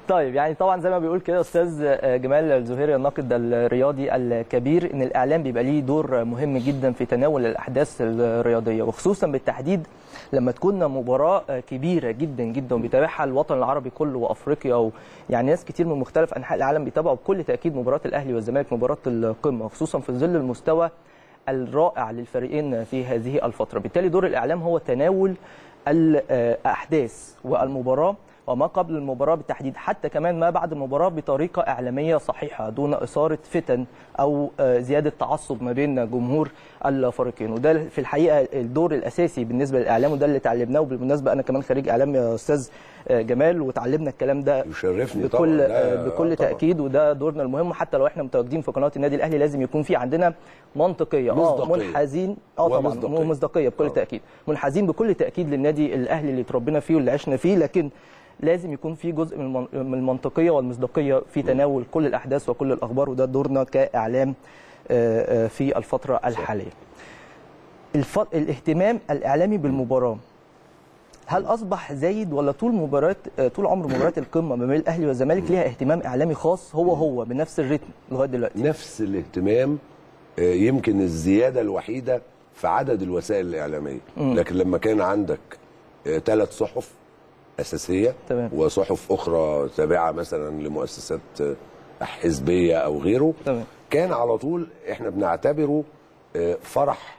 طيب يعني طبعا زي ما بيقول كده استاذ جمال الزهيري الناقد الرياضي الكبير، ان الاعلام بيبقى ليه دور مهم جدا في تناول الاحداث الرياضيه، وخصوصا بالتحديد لما تكون مباراه كبيره جدا جدا وبيتابعها الوطن العربي كله وافريقيا، و يعني ناس كتير من مختلف انحاء العالم بيتابعوا بكل تاكيد مباراه الاهلي والزمالك، مباراه القمه، خصوصا في ظل المستوى الرائع للفريقين في هذه الفتره. بالتالي دور الاعلام هو تناول الاحداث والمباراه وما قبل المباراه بالتحديد، حتى كمان ما بعد المباراه، بطريقه اعلاميه صحيحه دون اثاره فتن او زياده تعصب ما بين جمهور الفريقين. وده في الحقيقه الدور الاساسي بالنسبه للاعلام، وده اللي اتعلمناه. وبالمناسبه انا كمان خريج اعلام يا استاذ جمال، وتعلمنا الكلام ده يشرفني بكل طبعا. بكل طبعا. تاكيد، وده دورنا المهم. حتى لو احنا متواجدين في قناه النادي الاهلي لازم يكون في عندنا منطقيه، اه منحازين، اه طبعا مصداقيه بكل أوه. تاكيد منحازين بكل تاكيد للنادي الاهلي اللي اتربينا فيه واللي عشنا فيه، لكن لازم يكون في جزء من المنطقيه والمصداقيه في تناول كل الاحداث وكل الاخبار، وده دورنا كاعلام في الفتره الحاليه. الاهتمام الاعلامي بالمباراه، هل اصبح زايد ولا طول مباراه طول عمر مباراه القمه ما بين الاهلي والزمالك ليها اهتمام اعلامي خاص هو هو بنفس الريتم لغايه دلوقتي؟ نفس الاهتمام، يمكن الزياده الوحيده في عدد الوسائل الاعلاميه، لكن لما كان عندك ثلاث صحف أساسية، تمام، وصحف أخرى تابعة مثلا لمؤسسات حزبية أو غيره، تمام، كان على طول إحنا بنعتبره فرح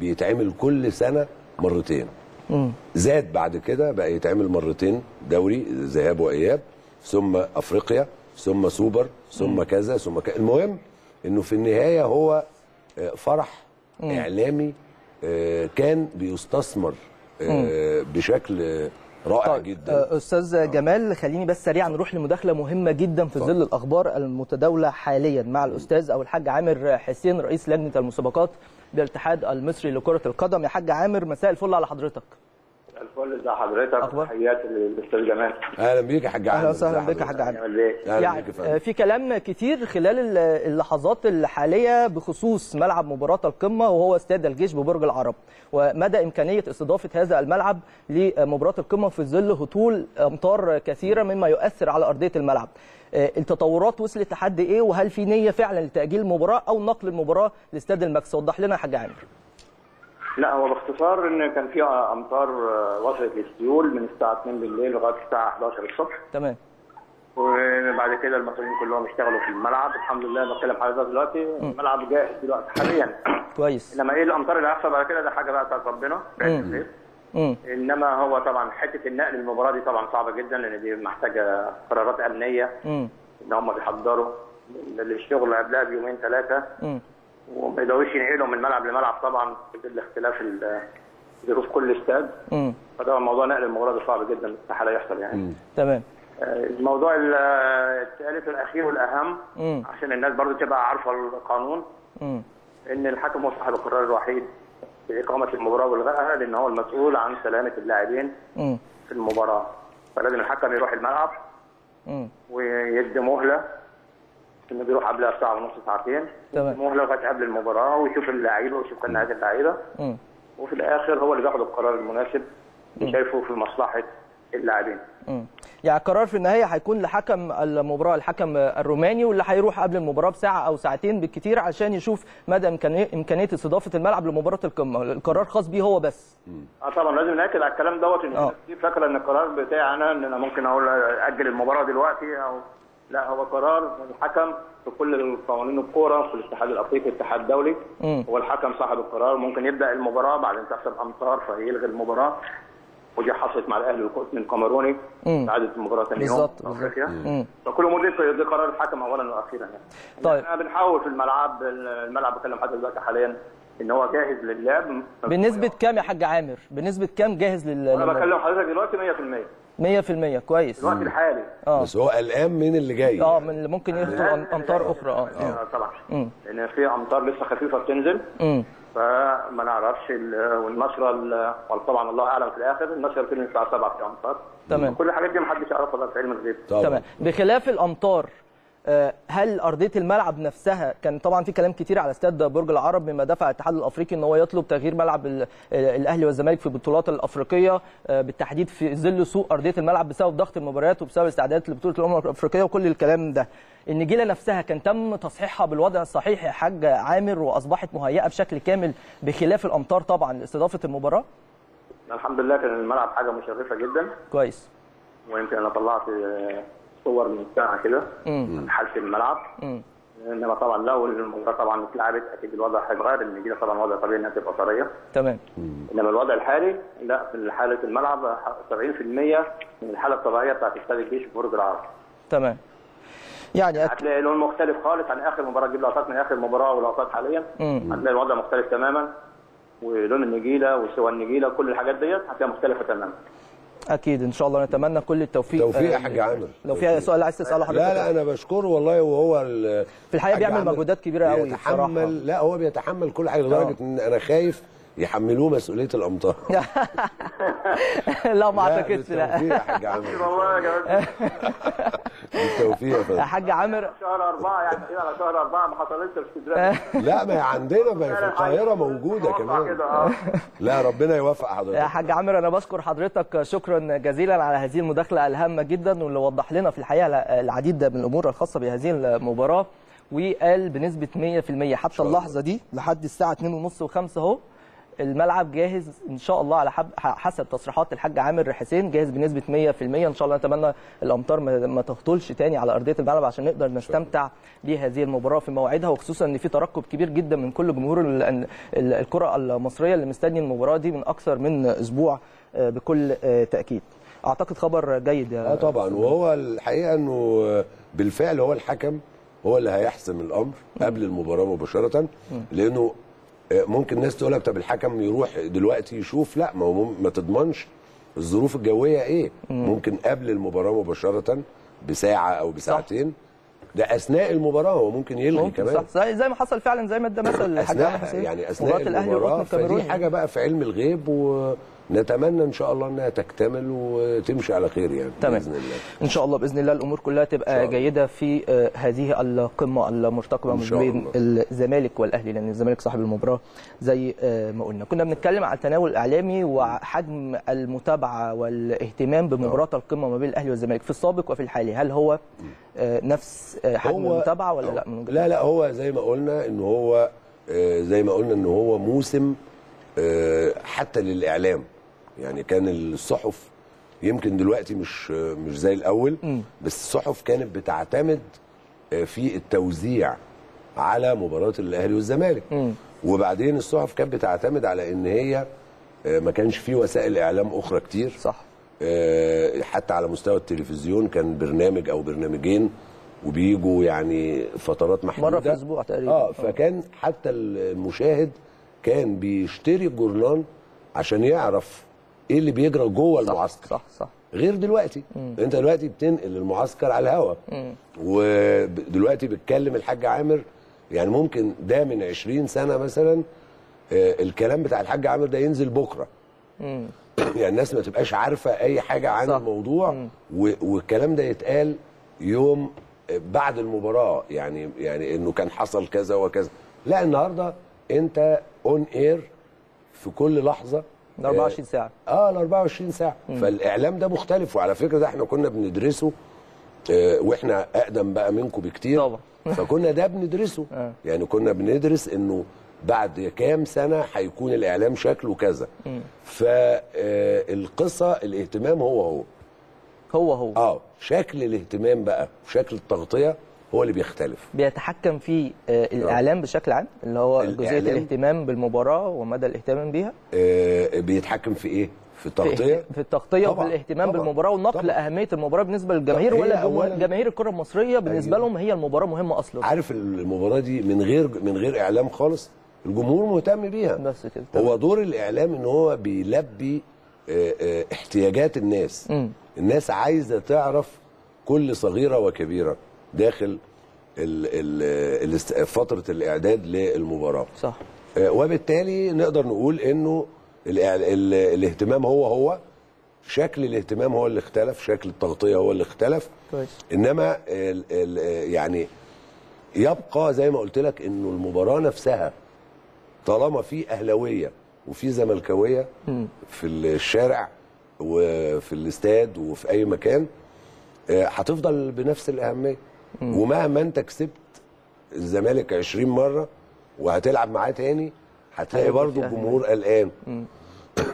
بيتعمل كل سنة مرتين. مم. زاد بعد كده بقى يتعمل مرتين، دوري ذهاب وإياب، ثم أفريقيا، ثم سوبر، ثم مم. كذا ثم كذا. المهم إنه في النهاية هو فرح مم. إعلامي كان بيستثمر بشكل رائع. طيب. جدا استاذ جمال، خليني بس سريعا نروح لمداخله مهمه جدا في ظل الاخبار المتداوله حاليا مع الاستاذ او الحاج عامر حسين، رئيس لجنه المسابقات بالاتحاد المصري لكره القدم. يا حاج عامر، مساء الفل على حضرتك. الفل، ازي حضرتك؟ تحياتي للاستاذ جمال. اهلا بيك يا حاج عامر. اهلا وسهلا بيك يا حاج عامر. يعني في كلام كتير خلال اللحظات الحاليه بخصوص ملعب مباراه القمه، وهو استاد الجيش ببرج العرب، ومدى امكانيه استضافه هذا الملعب لمباراه القمه في ظل هطول امطار كثيره مما يؤثر على ارضيه الملعب. التطورات وصلت لحد ايه، وهل في نيه فعلا لتاجيل المباراه او نقل المباراه لاستاد الماكس؟ وضح لنا يا حاج عامر. لا، هو باختصار ان كان في امطار وصلت للسيول من الساعه اتنين بالليل لغايه الساعه احداشر الصبح. تمام. وبعد كده المصريين كلهم اشتغلوا في الملعب، الحمد لله. بتكلم حضرتك دلوقتي، الملعب جاهز دلوقتي حاليا. كويس. انما ايه الامطار اللي هتحصل بعد كده، ده حاجه بقى بتاعت ربنا. امم انما هو طبعا حته النقل المباراه دي طبعا صعبه جدا، لان دي محتاجه قرارات امنيه. امم ان هم بيحضروا للشغل قبلها بيومين ثلاثه. امم وما يقدروش ينقلوا من ملعب لملعب طبعا، بالاختلاف ظروف كل استاد. فده موضوع نقل المباراه ده صعب جدا استحاله يحصل يعني. تمام. الموضوع الثالث الاخير والاهم مم. عشان الناس برضو تبقى عارفه القانون مم. ان الحكم هو صاحب القرار الوحيد في اقامه المباراه والغائها، لان هو المسؤول عن سلامه اللاعبين في المباراه، فلازم الحكم يروح الملعب مم. ويدي مهله انه بيروح قبلها بساعه ونص ساعتين، مهله لغايه قبل المباراه ويشوف اللعيبه ويشوف نهايه اللعيبه، وفي الاخر هو اللي بياخد القرار المناسب اللي شايفه في مصلحه اللاعبين. يعني القرار في النهايه هيكون لحكم المباراه، الحكم الروماني، واللي هيروح قبل المباراه بساعه او ساعتين بالكثير عشان يشوف مدى امكانيه استضافه الملعب لمباراه القمه، القرار خاص بيه هو بس. اه طبعا لازم ناكد على الكلام دوت، ان الناس كتير فاكره ان القرار بتاعنا ان انا ممكن اقول اجل المباراه دلوقتي او لا، هو قرار الحكم في كل قوانين الكوره في الاتحاد الافريقي والاتحاد الدولي، هو الحكم صاحب القرار. ممكن يبدا المباراه بعدين تحصل امطار فيلغي المباراه، ودي حصلت مع الاهلي والقطن الكاميروني عادت المباراه ثاني يوم بالظبط. فكل مدير ده قرار الحكم اولا واخيرا يعني. طيب احنا بنحاول في الملعب، الملعب بكلم حضرتك دلوقتي حاليا ان هو جاهز للعب بنسبه كام يا حاج عامر؟ بنسبه كام جاهز لل انا بكلم حضرتك دلوقتي مية في المية مية في المية كويس في الوقت الحالي. اه بس هو قلقان من اللي جاي، اه من اللي ممكن يحصل امطار اخرى. اه اه طبعا لان في امطار لسه خفيفه بتنزل فما نعرفش، والنشره طبعا الله اعلم في الاخر، النشره بتنزل الساعه سبعة في امطار. تمام. كل الحاجات دي محدش يعرفها في علم الغيب. تمام. بخلاف الامطار، هل ارضيه الملعب نفسها كان طبعا في كلام كتير على استاد برج العرب مما دفع الاتحاد الافريقي ان هو يطلب تغيير ملعب الاهلي والزمالك في البطولات الافريقيه بالتحديد في ظل سوء ارضيه الملعب بسبب ضغط المباريات وبسبب استعدادات لبطوله الامم الافريقيه وكل الكلام ده. النجيله نفسها كان تم تصحيحها بالوضع الصحيح يا حاج عامر واصبحت مهيئه بشكل كامل بخلاف الامطار طبعا لاستضافه المباراه؟ الحمد لله كان الملعب حاجه مشرفه جدا. كويس. ويمكن انا طلعت صور من ساعه كده من حاله الملعب، انما طبعا لو المباراه طبعا اتلعبت اكيد الوضع هيتغير، ان دي طبعا وضع طبيعي انها تبقى طريه. تمام. انما الوضع الحالي لا، في حاله الملعب سبعين في المية من الحاله الطبيعيه بتاعت استاد الجيش في برج العرب. تمام. يعني هتلاقي لون مختلف خالص عن اخر مباراه، تجيب لقطات من اخر مباراه ولقطات حاليا هتلاقي الوضع مختلف تماما، ولون النجيله وسوى النجيله كل الحاجات ديت هتلاقيها مختلفه تماما. اكيد ان شاء الله نتمنى كل التوفيق. توفيق يا حاج عامر. لو في سؤال عايز تساله حضرتك. لا لا انا بشكره والله، وهو في الحقيقه بيعمل مجهودات كبيره قوي بصراحه. لا هو بيتحمل كل حاجه لدرجه ان انا خايف يحملوه مسؤوليه الامطار. لا ما اعتقدش. لا بالتوفيق يا حاج عامر. والله يا جماعه بالتوفيق يا حاج عامر. شهر أربعة يعني كده، على شهر أربعة ما حصلتش في اسكندريه. لا ما هي عندنا، ما هي في القاهره موجوده كمان. لا ربنا يوفق حضرتك يا حاج عامر. انا بشكر حضرتك شكرا جزيلا على هذه المداخله الهامه جدا، واللي وضح لنا في الحقيقه العديد من الامور الخاصه بهذه المباراه، وقال بنسبه مية في المية حتى اللحظه دي لحد الساعه اتنين وتلاتين و5 اهو الملعب جاهز ان شاء الله على حسب تصريحات الحاج عامر حسين، جاهز بنسبه مية في المية ان شاء الله. نتمنى الامطار ما تهطلش تاني على ارضيه الملعب عشان نقدر نستمتع بهذه المباراه في مواعيدها، وخصوصا ان في ترقب كبير جدا من كل جمهور الكره المصريه اللي مستني المباراه دي من اكثر من اسبوع بكل تاكيد. اعتقد خبر جيد يا اه طبعا، وهو الحقيقه انه بالفعل هو الحكم هو اللي هيحسم الامر قبل المباراه مباشره، لانه ممكن الناس تقول لك طب الحكم يروح دلوقتي يشوف، لا ما هو ما تضمنش الظروف الجويه ايه، ممكن قبل المباراه مباشره بساعه او بساعتين. ده اثناء المباراه هو ممكن يلغي ممكن كمان. صح زي ما حصل فعلا، زي ما ادى مثل الحاج يعني اثناء المباراه. فدي حاجه بقى في علم الغيب، و نتمنى ان شاء الله انها تكتمل وتمشي على خير يعني. تمام. باذن الله ان شاء الله، باذن الله الامور كلها تبقى جيده في هذه القمه المرتقبه من بين الزمالك والاهلي، لان الزمالك صاحب المباراه زي ما قلنا. كنا بنتكلم على التناول الاعلامي وحجم المتابعه والاهتمام بمباراه القمه ما بين الاهلي والزمالك في السابق وفي الحالي، هل هو نفس حجم المتابعه ولا لا؟ لا لا هو زي ما قلنا ان هو زي ما قلنا ان هو موسم حتى للاعلام يعني. كان الصحف يمكن دلوقتي مش مش زي الاول، بس الصحف كانت بتعتمد في التوزيع على مباراه الاهلي والزمالك، وبعدين الصحف كانت بتعتمد على ان هي ما كانش في وسائل اعلام اخرى كتير. صح. حتى على مستوى التلفزيون كان برنامج او برنامجين وبيجوا يعني فترات محدوده مره في الاسبوع تقريبا. اه فكان حتى المشاهد كان بيشتري الجورنال عشان يعرف ايه اللي بيجرى جوه المعسكر. صح صح. غير دلوقتي، مم. انت دلوقتي بتنقل المعسكر على الهواء، ودلوقتي بتكلم الحاج عامر، يعني ممكن ده من عشرين سنة مثلا الكلام بتاع الحاج عامر ده ينزل بكره. مم. يعني الناس ما تبقاش عارفه اي حاجه عن صح. الموضوع، مم. والكلام ده يتقال يوم بعد المباراه، يعني يعني انه كان حصل كذا وكذا. لا، النهارده انت اون اير في كل لحظه أربعة وعشرين ساعة. اه أربعة وعشرين ساعة. مم. فالاعلام ده مختلف، وعلى فكره ده احنا كنا بندرسه آه واحنا اقدم بقى منكم بكتير طبعا. فكنا ده بندرسه آه. يعني كنا بندرس انه بعد كام سنه هيكون الاعلام شكله كذا. فالقصه الاهتمام هو هو هو هو اه شكل الاهتمام بقى وشكل التغطيه هو اللي بيختلف، بيتحكم فيه آه الاعلام بشكل عام، اللي هو جزئيه الاهتمام بالمباراه ومدى الاهتمام بيها. آه بيتحكم في ايه؟ في التغطيه، في التغطيه والاهتمام بالمباراه ونقل اهميه المباراه بالنسبه للجماهير، ولا جماهير الكره المصريه بالنسبه أيوه. لهم هي المباراه مهمه اصلا. عارف المباراه دي من غير من غير اعلام خالص الجمهور مهتم بيها بس كده. هو دور الاعلام ان هو بيلبي اه اه احتياجات الناس. م. الناس عايزه تعرف كل صغيره وكبيره داخل ال ال فتره الاعداد للمباراه. صح. اه وبالتالي نقدر نقول انه ال ال الاهتمام هو هو، شكل الاهتمام هو اللي اختلف، شكل التغطيه هو اللي اختلف. كويس. انما ال ال يعني يبقى زي ما قلت لك انه المباراه نفسها طالما في اهلاويه وفي زملكاويه في الشارع وفي الاستاد وفي اي مكان هتفضل بنفس الاهميه، ومهما انت كسبت الزمالك عشرين مرة وهتلعب معاه تاني هتلاقي برضه الجمهور قلقان.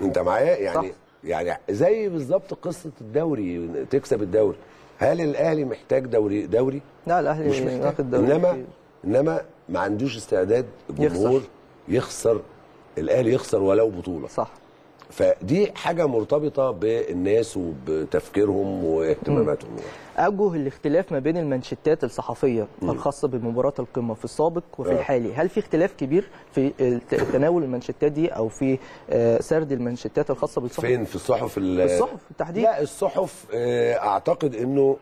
انت معايا؟ يعني يعني زي بالظبط قصه الدوري، تكسب الدوري. هل الاهلي محتاج دوري دوري؟ لا، الاهلي مش محتاج دوري، انما انما ما عندوش استعداد الجمهور يخسر، الاهلي يخسر ولو بطوله. صح. فدي حاجه مرتبطه بالناس وبتفكيرهم واهتماماتهم. اوجه الاختلاف ما بين المانشيتات الصحفيه مم. الخاصه بمباراه القمه في السابق وفي آه. الحالي، هل في اختلاف كبير في تناول المانشيتات دي او في سرد المانشيتات الخاصه بالصحف؟ فين في الصحف؟ الصحف بالتحديد. لا، الصحف اعتقد انه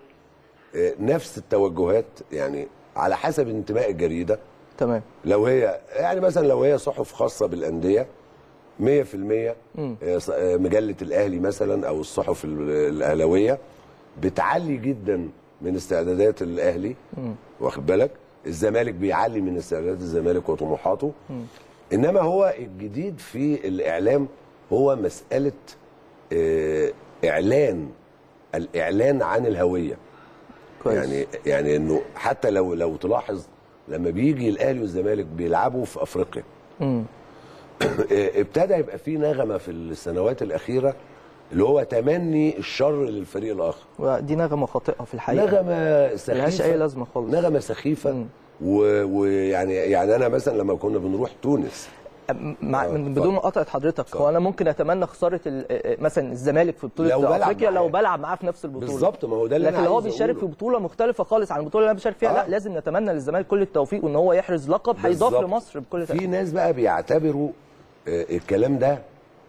نفس التوجهات، يعني على حسب انتماء الجريده. تمام. لو هي يعني مثلا لو هي صحف خاصه بالانديه مية في المية مجله الاهلي مثلا او الصحف الاهلاويه بتعلي جدا من استعدادات الاهلي، مم. واخد بالك؟ الزمالك بيعلي من استعدادات الزمالك وطموحاته. مم. انما هو الجديد في الاعلام هو مساله اه اعلان الاعلان عن الهويه. كويس. يعني يعني انه حتى لو لو تلاحظ لما بيجي الاهلي والزمالك بيلعبوا في افريقيا امم ابتدى يبقى في نغمه في السنوات الاخيره اللي هو تمني الشر للفريق الاخر، ودي نغمه خاطئه في الحقيقه، نغمه سخيفه ملهاش اي لازمه خالص، نغمه سخيفه. ويعني يعني انا مثلا لما كنا بنروح تونس مع من بدون ما قطعت حضرتك، هو انا ممكن اتمنى خساره مثلا الزمالك في بطوله افريقيا لو بلعب معاه في نفس البطوله بالظبط. ما هو ده اللي لكن هو بيشارك في بطوله مختلفه خالص عن البطوله اللي انا بشارك فيها. آه. لا، لازم نتمنى للزمالك كل التوفيق وان هو يحرز لقب هيضاف لمصر بكل تأكيد. في ناس بقى بيعتبروا آه الكلام ده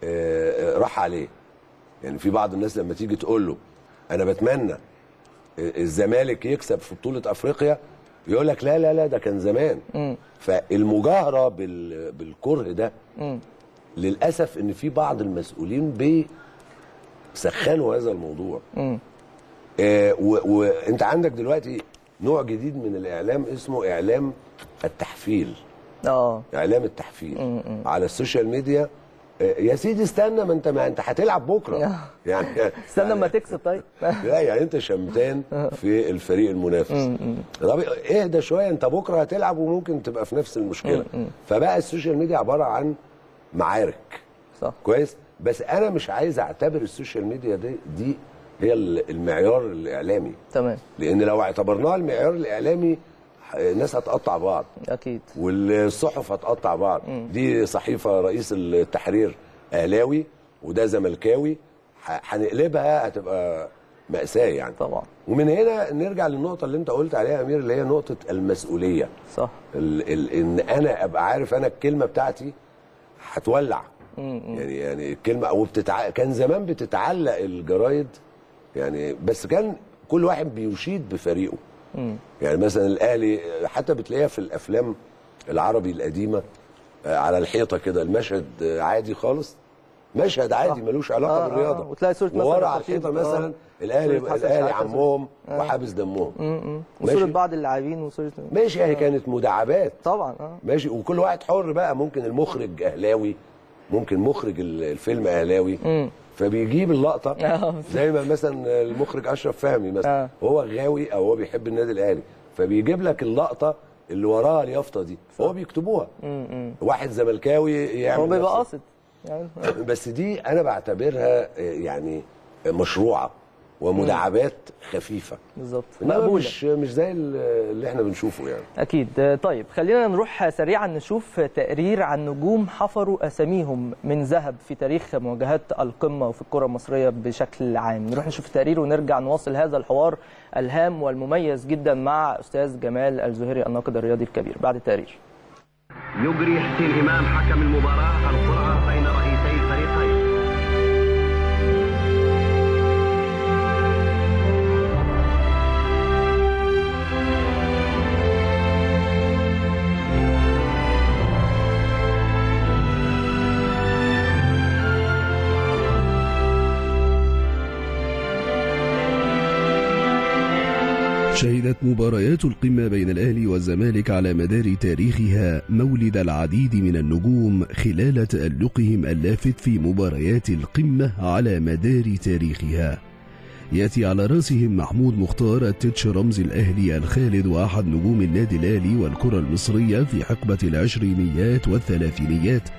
آه راح عليه، يعني في بعض الناس لما تيجي تقول له انا بتمنى آه الزمالك يكسب في بطوله افريقيا يقول لك لا لا لا ده كان زمان. مم. فالمجاهره بالكره ده مم. للاسف ان في بعض المسؤولين بيسخنوا هذا الموضوع. آه وانت عندك دلوقتي نوع جديد من الاعلام اسمه اعلام التحفيل. اه اعلام التحفيل. مم. على السوشيال ميديا يا سيدي استنى، ما انت ما انت هتلعب بكره يعني استنى لما تكسب طيب لا يعني انت شمتان في الفريق المنافس، طب اهدى شويه، انت بكره هتلعب وممكن تبقى في نفس المشكله. فبقى السوشيال ميديا عباره عن معارك. صح. كويس. بس انا مش عايز اعتبر السوشيال ميديا دي دي هي المعيار الاعلامي. تمام. لان لو اعتبرناها المعيار الاعلامي الناس هتقطع بعض اكيد، والصحف هتقطع بعض. مم. دي صحيفه رئيس التحرير اهلاوي وده زملكاوي، هنقلبها هتبقى مأساة يعني. طبعا. ومن هنا نرجع للنقطه اللي انت قلت عليها يا امير، اللي هي نقطه المسؤوليه. صح. ال ال ان انا ابقى عارف انا الكلمه بتاعتي هتولع يعني يعني الكلمه او بتتع... كان زمان بتتعلق الجرايد يعني، بس كان كل واحد بيشيد بفريقه. مم. يعني مثلا الاهلي حتى بتلاقيها في الافلام العربي القديمه على الحيطه كده، المشهد عادي خالص، مشهد عادي ملوش علاقه آه بالرياضه، آه وتلاقي صوره مثلا على الحيطه مثلا الاهلي الاهلي عمهم آه وحابس دمهم، امم وصوره بعض اللاعبين وصوره ماشي يعني آه كانت مداعبات طبعا آه ماشي، وكل واحد حر بقى، ممكن المخرج اهلاوي، ممكن مخرج الفيلم اهلاوي مم. فبيجيب اللقطه زي ما مثلا المخرج اشرف فهمي مثلا آه. هو غاوي او هو بيحب النادي الاهلي، فبيجيب لك اللقطه اللي وراها اليافطه دي، فهو بيكتبوها. مم. واحد زملكاوي يعمل، هو بيبقى قاصد يعني. بس دي انا بعتبرها يعني مشروعه ومداعبات خفيفه بالظبط، مش مش زي اللي احنا بنشوفه يعني. اكيد. طيب خلينا نروح سريعا نشوف تقرير عن نجوم حفروا اساميهم من ذهب في تاريخ مواجهات القمه وفي الكره المصريه بشكل عام. نروح نشوف التقرير ونرجع نواصل هذا الحوار الهام والمميز جدا مع استاذ جمال الزهيري الناقد الرياضي الكبير بعد التقرير. يجري حسين امام حكم المباراه القرعه بين رئيسي الفريقين. شهدت مباريات القمة بين الأهلي والزمالك على مدار تاريخها مولد العديد من النجوم خلال تألقهم اللافت في مباريات القمة على مدار تاريخها. يأتي على رأسهم محمود مختار التتش رمز الأهلي الخالد وأحد نجوم النادي الأهلي والكرة المصرية في حقبة العشرينيات والثلاثينيات،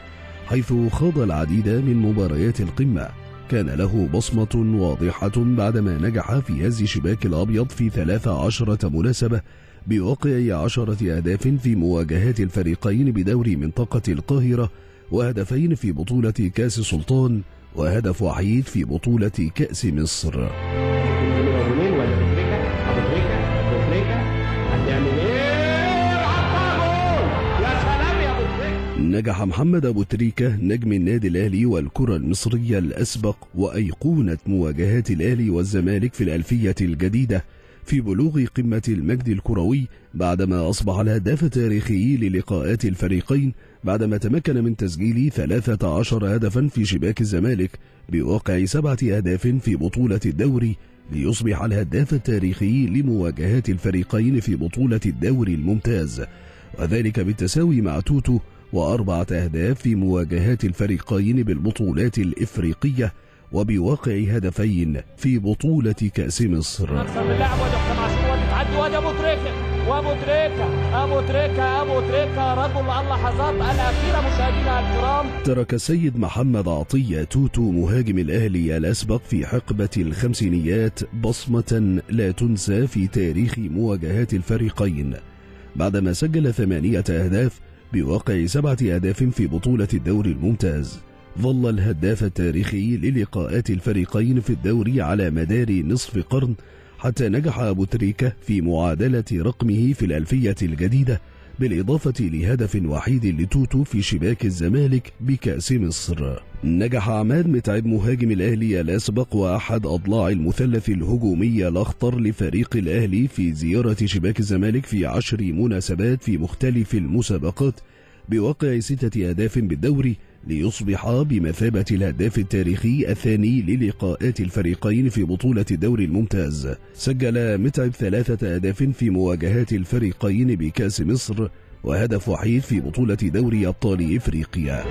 حيث خاض العديد من مباريات القمة. كان له بصمة واضحة بعدما نجح في هز شباك الأبيض في ثلاث عشرة مناسبة بواقع عشرة أهداف في مواجهات الفريقين بدوري منطقة القاهرة، وهدفين في بطولة كأس السلطان وهدف وحيد في بطولة كأس مصر. نجح محمد أبو تريكة نجم النادي الأهلي والكرة المصرية الأسبق وأيقونة مواجهات الأهلي والزمالك في الألفية الجديدة في بلوغ قمة المجد الكروي، بعدما أصبح الهداف التاريخي للقاءات الفريقين بعدما تمكن من تسجيل ثلاثة عشر هدفا في شباك الزمالك بواقع سبعة أهداف في بطولة الدوري، ليصبح الهداف التاريخي لمواجهات الفريقين في بطولة الدوري الممتاز، وذلك بالتساوي مع توتو وأربعة أهداف في مواجهات الفريقين بالبطولات الإفريقية وبواقع هدفين في بطولة كأس مصر. ترك السيد محمد عطية توتو مهاجم الأهلي الأسبق في حقبة الخمسينيات بصمة لا تنسى في تاريخ مواجهات الفريقين، بعدما سجل ثمانية أهداف بواقع سبعة أهداف في بطولة الدوري الممتاز. ظل الهداف التاريخي للقاءات الفريقين في الدوري على مدار نصف قرن، حتى نجح أبو تريكة في معادلة رقمه في الألفية الجديدة بالإضافة لهدف وحيد لتوتو في شباك الزمالك بكأس مصر. نجح عماد متعب مهاجم الأهلي الأسبق وأحد أضلاع المثلث الهجومي الأخطر لفريق الأهلي في زيارة شباك الزمالك في عشر مناسبات في مختلف المسابقات بواقع ستة أهداف بالدوري، ليصبح بمثابة الهداف التاريخي الثاني للقاءات الفريقين في بطولة الدوري الممتاز. سجل متعب ثلاثة أهداف في مواجهات الفريقين بكأس مصر وهدف وحيد في بطولة دوري أبطال إفريقيا.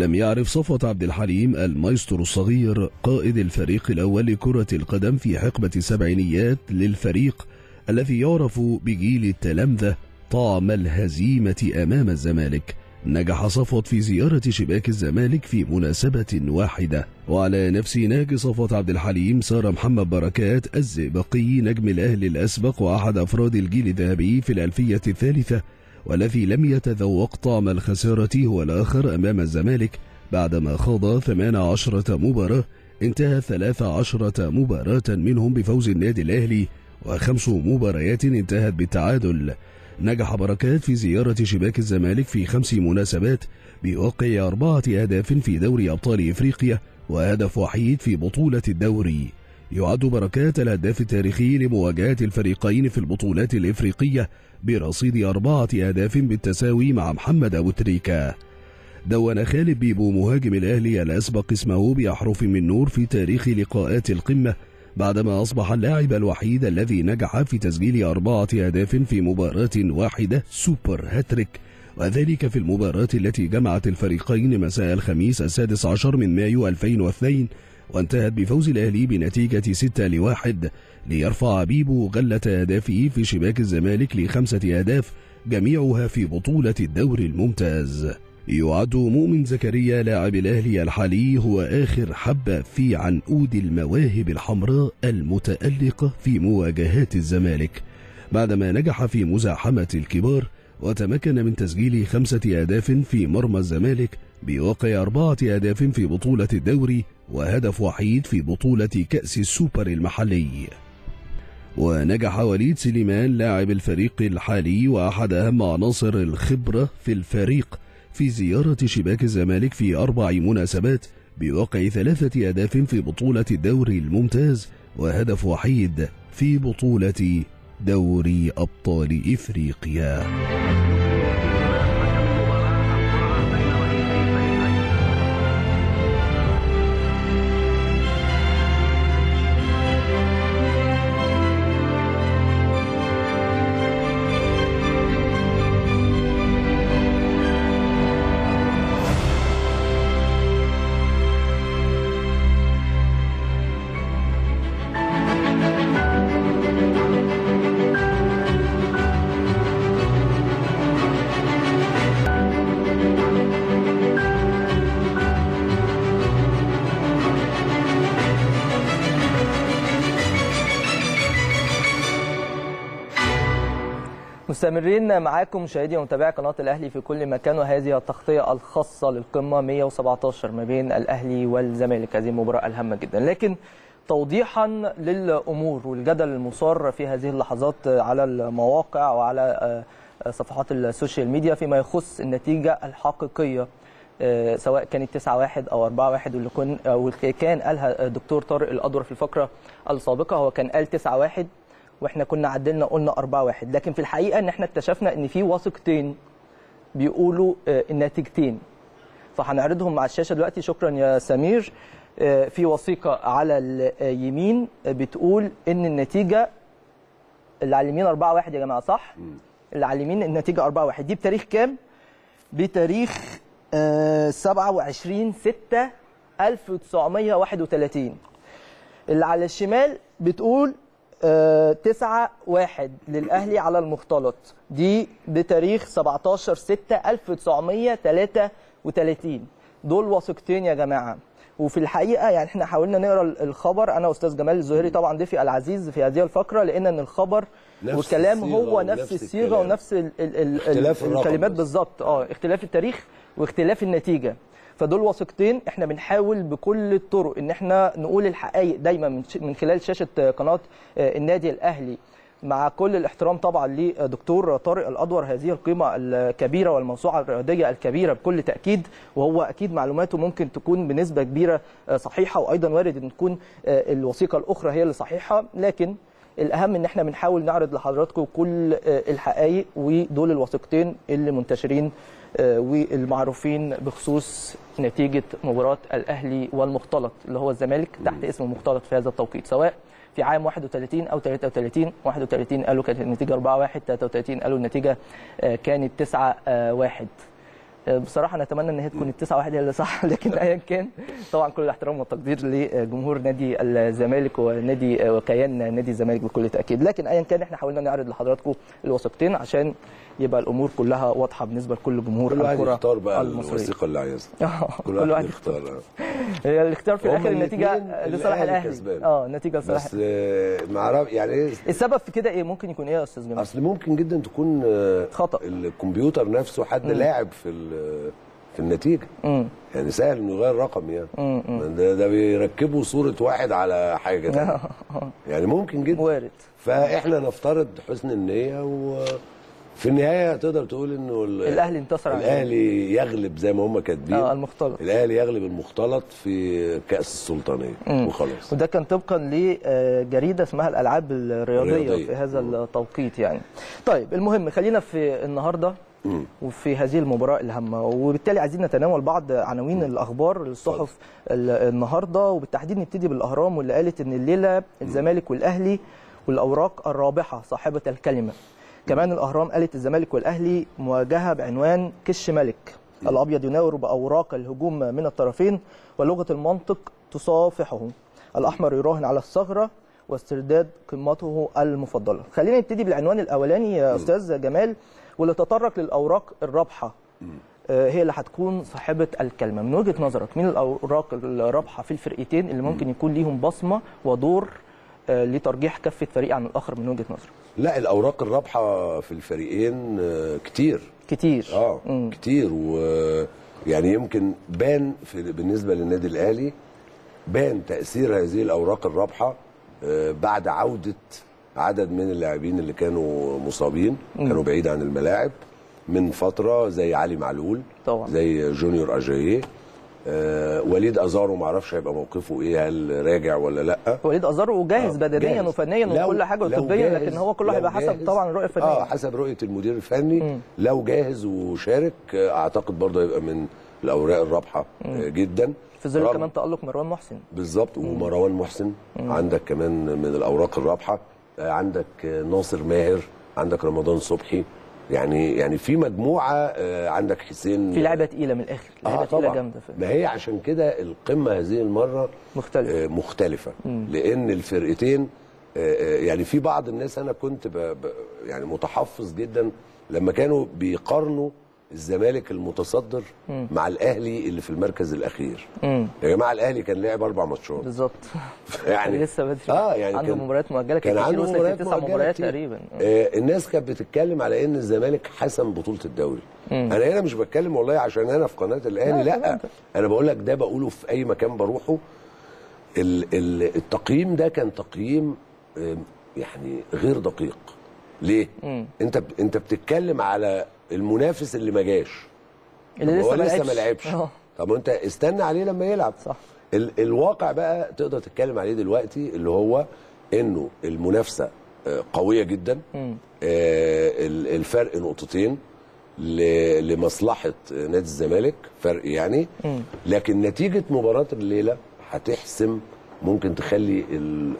لم يعرف صفوت عبد الحليم المايسترو الصغير قائد الفريق الأول لكرة القدم في حقبة السبعينيات للفريق الذي يعرف بجيل التلامذة طعم الهزيمة أمام الزمالك. نجح صفوت في زيارة شباك الزمالك في مناسبة واحدة، وعلى نفس نهج صفوت عبد الحليم سار محمد بركات الزئبقي نجم الأهلي الأسبق وأحد أفراد الجيل الذهبي في الألفية الثالثة، والذي لم يتذوق طعم الخسارة هو الآخر أمام الزمالك بعدما خاض ثمان عشرة مباراة انتهى ثلاث عشرة مباراة منهم بفوز النادي الأهلي وخمس مباريات انتهت بالتعادل. نجح بركات في زيارة شباك الزمالك في خمس مناسبات بوقع أربعة أهداف في دوري أبطال إفريقيا وهدف وحيد في بطولة الدوري. يعد بركات الهداف التاريخي لمواجهة الفريقين في البطولات الإفريقية برصيد أربعة أهداف بالتساوي مع محمد أبو تريكة. دون خالد بيبو مهاجم الأهلي الأسبق اسمه بأحرف من نور في تاريخ لقاءات القمة بعدما أصبح اللاعب الوحيد الذي نجح في تسجيل أربعة أهداف في مباراة واحدة سوبر هاتريك، وذلك في المباراة التي جمعت الفريقين مساء الخميس السادس عشر من مايو ألفين واثنين وانتهت بفوز الأهلي بنتيجة ستة لواحد ليرفع بيبو غلة أهدافه في شباك الزمالك لخمسة أهداف جميعها في بطولة الدوري الممتاز. يعد مؤمن زكريا لاعب الأهلي الحالي هو آخر حبة في عنقود المواهب الحمراء المتألقة في مواجهات الزمالك بعدما نجح في مزاحمة الكبار وتمكن من تسجيل خمسة أهداف في مرمى الزمالك بواقع أربعة أهداف في بطولة الدوري وهدف وحيد في بطولة كأس السوبر المحلي. ونجح وليد سليمان لاعب الفريق الحالي وأحد أهم عناصر الخبرة في الفريق في زيارة شباك الزمالك في أربع مناسبات بواقع ثلاثة أهداف في بطولة الدوري الممتاز وهدف وحيد في بطولة دوري أبطال إفريقيا. مستمرين معاكم مشاهدي ومتابعي قناه الاهلي في كل مكان، وهذه التغطيه الخاصه للقمه مئة وسبعة عشر ما بين الاهلي والزمالك، هذه المباراه الهامه جدا. لكن توضيحا للامور والجدل المثار في هذه اللحظات على المواقع وعلى صفحات السوشيال ميديا فيما يخص النتيجه الحقيقيه سواء كانت تسعة واحد او أربعة واحد، واللي كان قالها الدكتور طارق الأدور في الفقره السابقه، هو كان قال تسعة واحد واحنا كنا عدلنا قلنا أربعة واحد، لكن في الحقيقه ان احنا اكتشفنا ان في وثيقتين بيقولوا النتيجتين، فهنعرضهم على الشاشه دلوقتي. شكرا يا سمير. في وثيقه على اليمين بتقول ان النتيجه اللي على اليمين أربعة واحد يا جماعه، صح؟ اللي على اليمين النتيجه أربعة واحد، دي بتاريخ كام؟ بتاريخ سبعة وعشرين ستة ألف وتسعمئة وواحد وثلاثين. اللي على الشمال بتقول تسعة واحد للأهلي على المختلط، دي بتاريخ سبعة عشر ستة ألف وتسعمئة وثلاثة وثلاثين. دول وثيقتين يا جماعة. وفي الحقيقة يعني احنا حاولنا نقرأ الخبر أنا وأستاذ جمال الزهيري طبعا ضيفي العزيز في هذه الفقرة، لأن إن الخبر والكلام هو نفس الصيغة ونفس ال ال ال الكلمات بالظبط، اه اختلاف التاريخ واختلاف النتيجة. فدول وثيقتين احنا بنحاول بكل الطرق ان احنا نقول الحقائق دايما من خلال شاشه قناه النادي الاهلي، مع كل الاحترام طبعا لدكتور طارق الأدور، هذه القيمه الكبيره والموسوعه الرياضيه الكبيره بكل تاكيد، وهو اكيد معلوماته ممكن تكون بنسبه كبيره صحيحه، وايضا وارد ان تكون الوثيقه الاخرى هي اللي صحيحه، لكن الاهم ان احنا بنحاول نعرض لحضراتكم كل الحقائق، ودول الوثيقتين اللي منتشرين والمعروفين بخصوص نتيجه مباراه الاهلي والمختلط اللي هو الزمالك تحت اسم المختلط في هذا التوقيت، سواء في عام واحد وثلاثين او ثلاثة وثلاثين. واحد وثلاثين قالوا كانت النتيجه أربعة واحد، ثلاثة وثلاثين قالوا النتيجه كانت تسعة واحد. بصراحه نتمنى ان هي تكون تسعة واحد هي اللي صح، لكن ايا كان طبعا كل الاحترام والتقدير لجمهور نادي الزمالك ونادي وكيان نادي الزمالك بكل تاكيد، لكن ايا كان احنا حاولنا نعرض لحضراتكم الوثيقتين عشان يبقى الامور كلها واضحه بالنسبه لكل جمهور الكره المصرية. كل واحد يختار بقى الوثيقه اللي عايزها، كل واحد يختار. هي الاختيار في الاخر النتيجه لصالح الاهلي، اه النتيجه لصالح بس ما يعني ايه السبب في كده؟ ايه ممكن يكون ايه يا استاذ جمال؟ اصل ممكن جدا تكون خطا الكمبيوتر نفسه، حد لاعب في في النتيجه. مم. يعني سهل انه يغير رقم يعني. مم. مم. ده, ده بيركبوا صوره واحد على حاجه ثانيه. يعني ممكن جدا. وارد. فاحنا نفترض حسن النيه، وفي النهايه تقدر تقول انه الاهلي انتصر على الاهلي يغلب زي ما هم كاتبين. اه المختلط. الاهلي يغلب المختلط في كاس السلطانيه وخلاص. وده كان طبقا لجريده اسمها الالعاب الرياضيه الرياضية. في هذا مم. التوقيت يعني. طيب المهم خلينا في النهارده وفي هذه المباراة الهامة، وبالتالي عايزين نتناول بعض عناوين الأخبار للصحف النهاردة، وبالتحديد نبتدي بالأهرام واللي قالت إن الليلة الزمالك والأهلي والأوراق الرابحة صاحبة الكلمة. كمان الأهرام قالت الزمالك والأهلي مواجهة بعنوان كش ملك، الأبيض يناور بأوراق الهجوم من الطرفين ولغة المنطق تصافحه، الأحمر يراهن على الثغرة واسترداد قيمته المفضلة. خلينا نبتدي بالعنوان الأولاني يا أستاذ جمال، واللي تطرق للأوراق الرابحة هي اللي هتكون صاحبة الكلمة. من وجهة نظرك مين الأوراق الرابحة في الفرقتين اللي ممكن يكون ليهم بصمة ودور لترجيح كفة فريق عن الآخر من وجهة نظرك؟ لا، الأوراق الرابحة في الفريقين كتير كتير اه مم. كتير، ويعني يمكن بان بالنسبة للنادي الأهلي بان تأثير هذه الأوراق الرابحة بعد عودة عدد من اللاعبين اللي كانوا مصابين، كانوا بعيد عن الملاعب من فترة، زي علي معلول طبعا، زي جونيور أجاييه، آه، وليد أزارو معرفش هيبقى موقفه إيه، هل راجع ولا لأ. وليد أزارو جاهز آه، بدنيا وفنيا وكل حاجة وطبيا، لكن هو كله هيبقى حسب طبعا الرؤية الفنية، اه حسب رؤية المدير الفني. مم. لو جاهز وشارك أعتقد برضه هيبقى من الأوراق الرابحة جدا، في ظل كمان تألق مروان محسن. بالظبط، ومروان محسن مم. عندك كمان من الأوراق الرابحة، عندك ناصر ماهر، عندك رمضان صبحي، يعني يعني في مجموعه، عندك حسين، في لعبه تقيله من الاخر، لعبه آه تقيله جامده. ما هي عشان كده القمه هذه المره مختلفه مختلفه مم. لان الفرقتين يعني في بعض الناس، انا كنت ب ب يعني متحفظ جدا لما كانوا بيقارنوا الزمالك المتصدر مم. مع الاهلي اللي في المركز الاخير. مم. يا جماعه الاهلي كان لعب اربع ماتشات بالظبط يعني لسه بدري، اه يعني عنده مباريات مؤجله، كان عنده تسع مباريات تقريبا. آه الناس كانت بتتكلم على ان الزمالك حسم بطوله الدوري. مم. انا هنا مش بتكلم والله عشان انا في قناه الاهلي، لا, لا. انا بقول لك ده بقوله في اي مكان بروحه، ال ال التقييم ده كان تقييم آه يعني غير دقيق. ليه؟ مم. انت انت بتتكلم على المنافس اللي ما جاش، اللي لسه ما لعبش. طب انت استنى عليه لما يلعب. صح. ال الواقع بقى تقدر تتكلم عليه دلوقتي، اللي هو انه المنافسه قويه جدا، آه الفرق نقطتين لمصلحه نادي الزمالك، فرق يعني. مم. لكن نتيجه مباراه الليله هتحسم، ممكن تخلي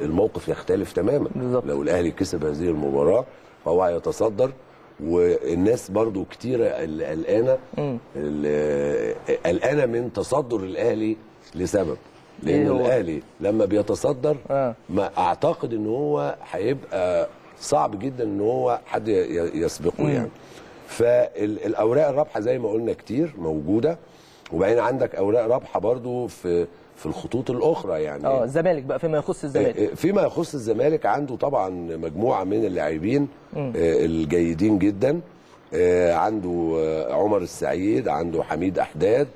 الموقف يختلف تماما. بالزبط. لو الاهلي كسب هذه المباراه فهو هيتصدر، والناس برضو كتيرة قلقانة قلقانة من تصدر الأهلي لسبب، لأن إيه الأهلي لما بيتصدر آه. ما أعتقد إن هو هيبقى صعب جدا إن هو حد يسبقه. مم. يعني فالأوراق الرابحة زي ما قلنا كتير موجودة، وبعدين عندك أوراق رابحة برضو في في الخطوط الأخرى يعني. اه الزمالك بقى فيما يخص الزمالك، فيما يخص الزمالك عنده طبعا مجموعة من اللاعبين الجيدين جدا، عنده عمر السعيد، عنده حميد أحداد،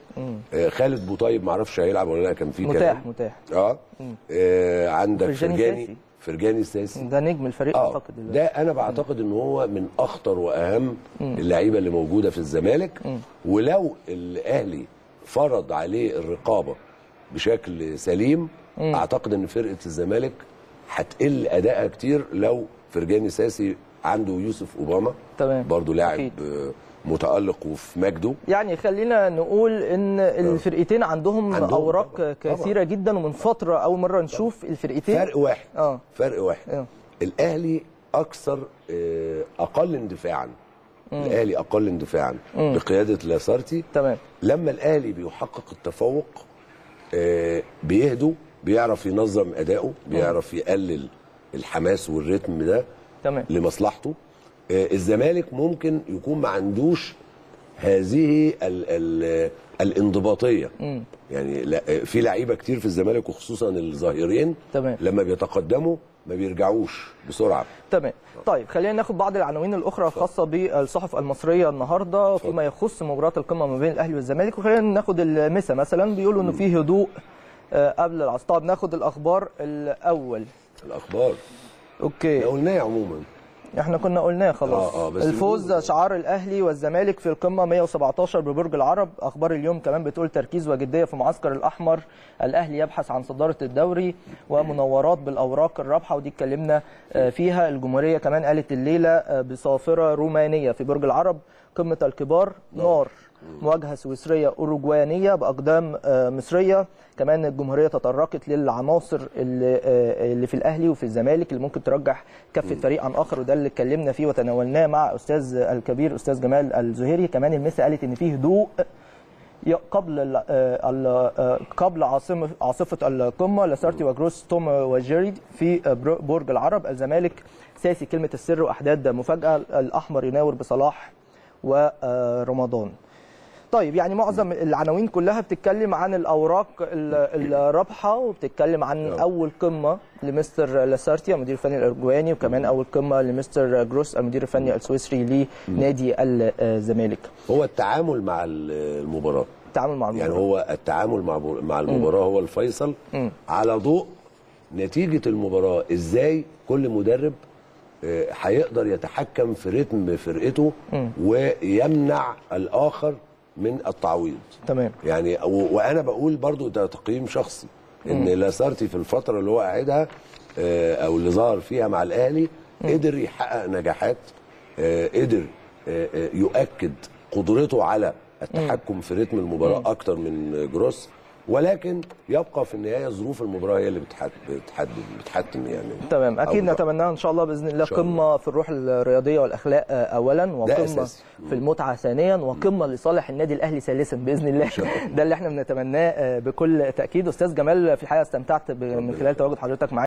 خالد بوطيب معرفش هيلعب ولا لا، كان في كلام متاح متاح اه عندك فرجاني فرجاني ساسي، ده نجم الفريق آه. اعتقد اللي. ده انا بعتقد ان هو من اخطر واهم اللعيبه اللي موجوده في الزمالك، ولو الاهلي فرض عليه الرقابه بشكل سليم مم. اعتقد ان فرقه الزمالك هتقل ادائها كتير. لو فرجاني ساسي عنده يوسف اوباما برضه لاعب متالق وفي مجده، يعني خلينا نقول ان الفرقتين عندهم, عندهم اوراق طبعا. كثيره طبعا. جدا، ومن فتره اول مره نشوف طبعا. الفرقتين فرق واحد آه. فرق واحد آه. الاهلي اكثر اقل اندفاعا. مم. الاهلي اقل اندفاعا مم. بقياده لاسارتي. تمام. لما الاهلي بيحقق التفوق بيهدوا، بيعرف ينظم أداؤه، بيعرف يقلل الحماس والريتم ده. تمام. لمصلحته. الزمالك ممكن يكون ما عندوش هذه ال ال الانضباطية. مم. يعني في لعيبة كتير في الزمالك وخصوصا الظاهرين لما بيتقدموا ما بيرجعوش بسرعه. تمام. طيب خلينا ناخد بعض العناوين الاخرى الخاصه بالصحف المصريه النهارده فيما يخص مباراه القمه ما بين الاهلي والزمالك، وخلينا ناخد المسا مثلا، بيقولوا انه في هدوء قبل العصر. طب ناخد الاخبار الاول. الاخبار اوكي قلناه عموما، احنا كنا قلناه خلاص. آه آه الفوز شعار الاهلي والزمالك في القمه مئة وسبعة عشر ببرج العرب. اخبار اليوم كمان بتقول تركيز وجديه في معسكر الاحمر، الاهلي يبحث عن صداره الدوري ومناورات بالاوراق الرابحه، ودي اتكلمنا فيها. الجمهوريه كمان قالت الليله بصافره رومانيه في برج العرب. قمه الكبار نار، مواجهه سويسريه اوروجوانيه باقدام مصريه. كمان الجمهوريه تطرقت للعناصر اللي, اللي في الاهلي وفي الزمالك اللي ممكن ترجح كفه فريق عن اخر، وده اللي اتكلمنا فيه وتناولناه مع استاذ الكبير استاذ جمال الزهيري. كمان المسا قالت ان في هدوء قبل قبل عاصمه عاصفه القمه. لاسارتي وجروس توم وجيريد في برج العرب. الزمالك ساسي كلمه السر واحداث مفاجاه. الاحمر يناور بصلاح ورمضان. طيب يعني معظم العناوين كلها بتتكلم عن الاوراق الرابحه، وبتتكلم عن اول قمه لمستر لاسارتيا المدير الفني الارجواني، وكمان اول قمه لمستر جروس المدير الفني السويسري لنادي الزمالك. هو التعامل مع المباراه، التعامل مع المباراه يعني هو التعامل مع مع المباراه هو الفيصل على ضوء نتيجه المباراه. ازاي كل مدرب هيقدر يتحكم في رتم فرقته ويمنع الاخر من التعويض. تمام. يعني وانا بقول برضو ده تقييم شخصي ان لاسارتي في الفتره اللي هو قاعدها او اللي ظهر فيها مع الاهلي قدر يحقق نجاحات، قدر يؤكد قدرته على التحكم في رتم المباراه اكتر من جروس، ولكن يبقى في النهايه ظروف المباراه هي اللي بتحدد بتحتم يعني. تمام. اكيد نتمناها ان شاء الله باذن الله. قمه في الروح الرياضيه والاخلاق اولا، وقمه في المتعه ثانيا، وقمه لصالح النادي الاهلي ثالثا باذن الله. ده اللي احنا بنتمناه بكل تاكيد. استاذ جمال في الحقيقه استمتعت من خلال تواجد حضرتك معانا.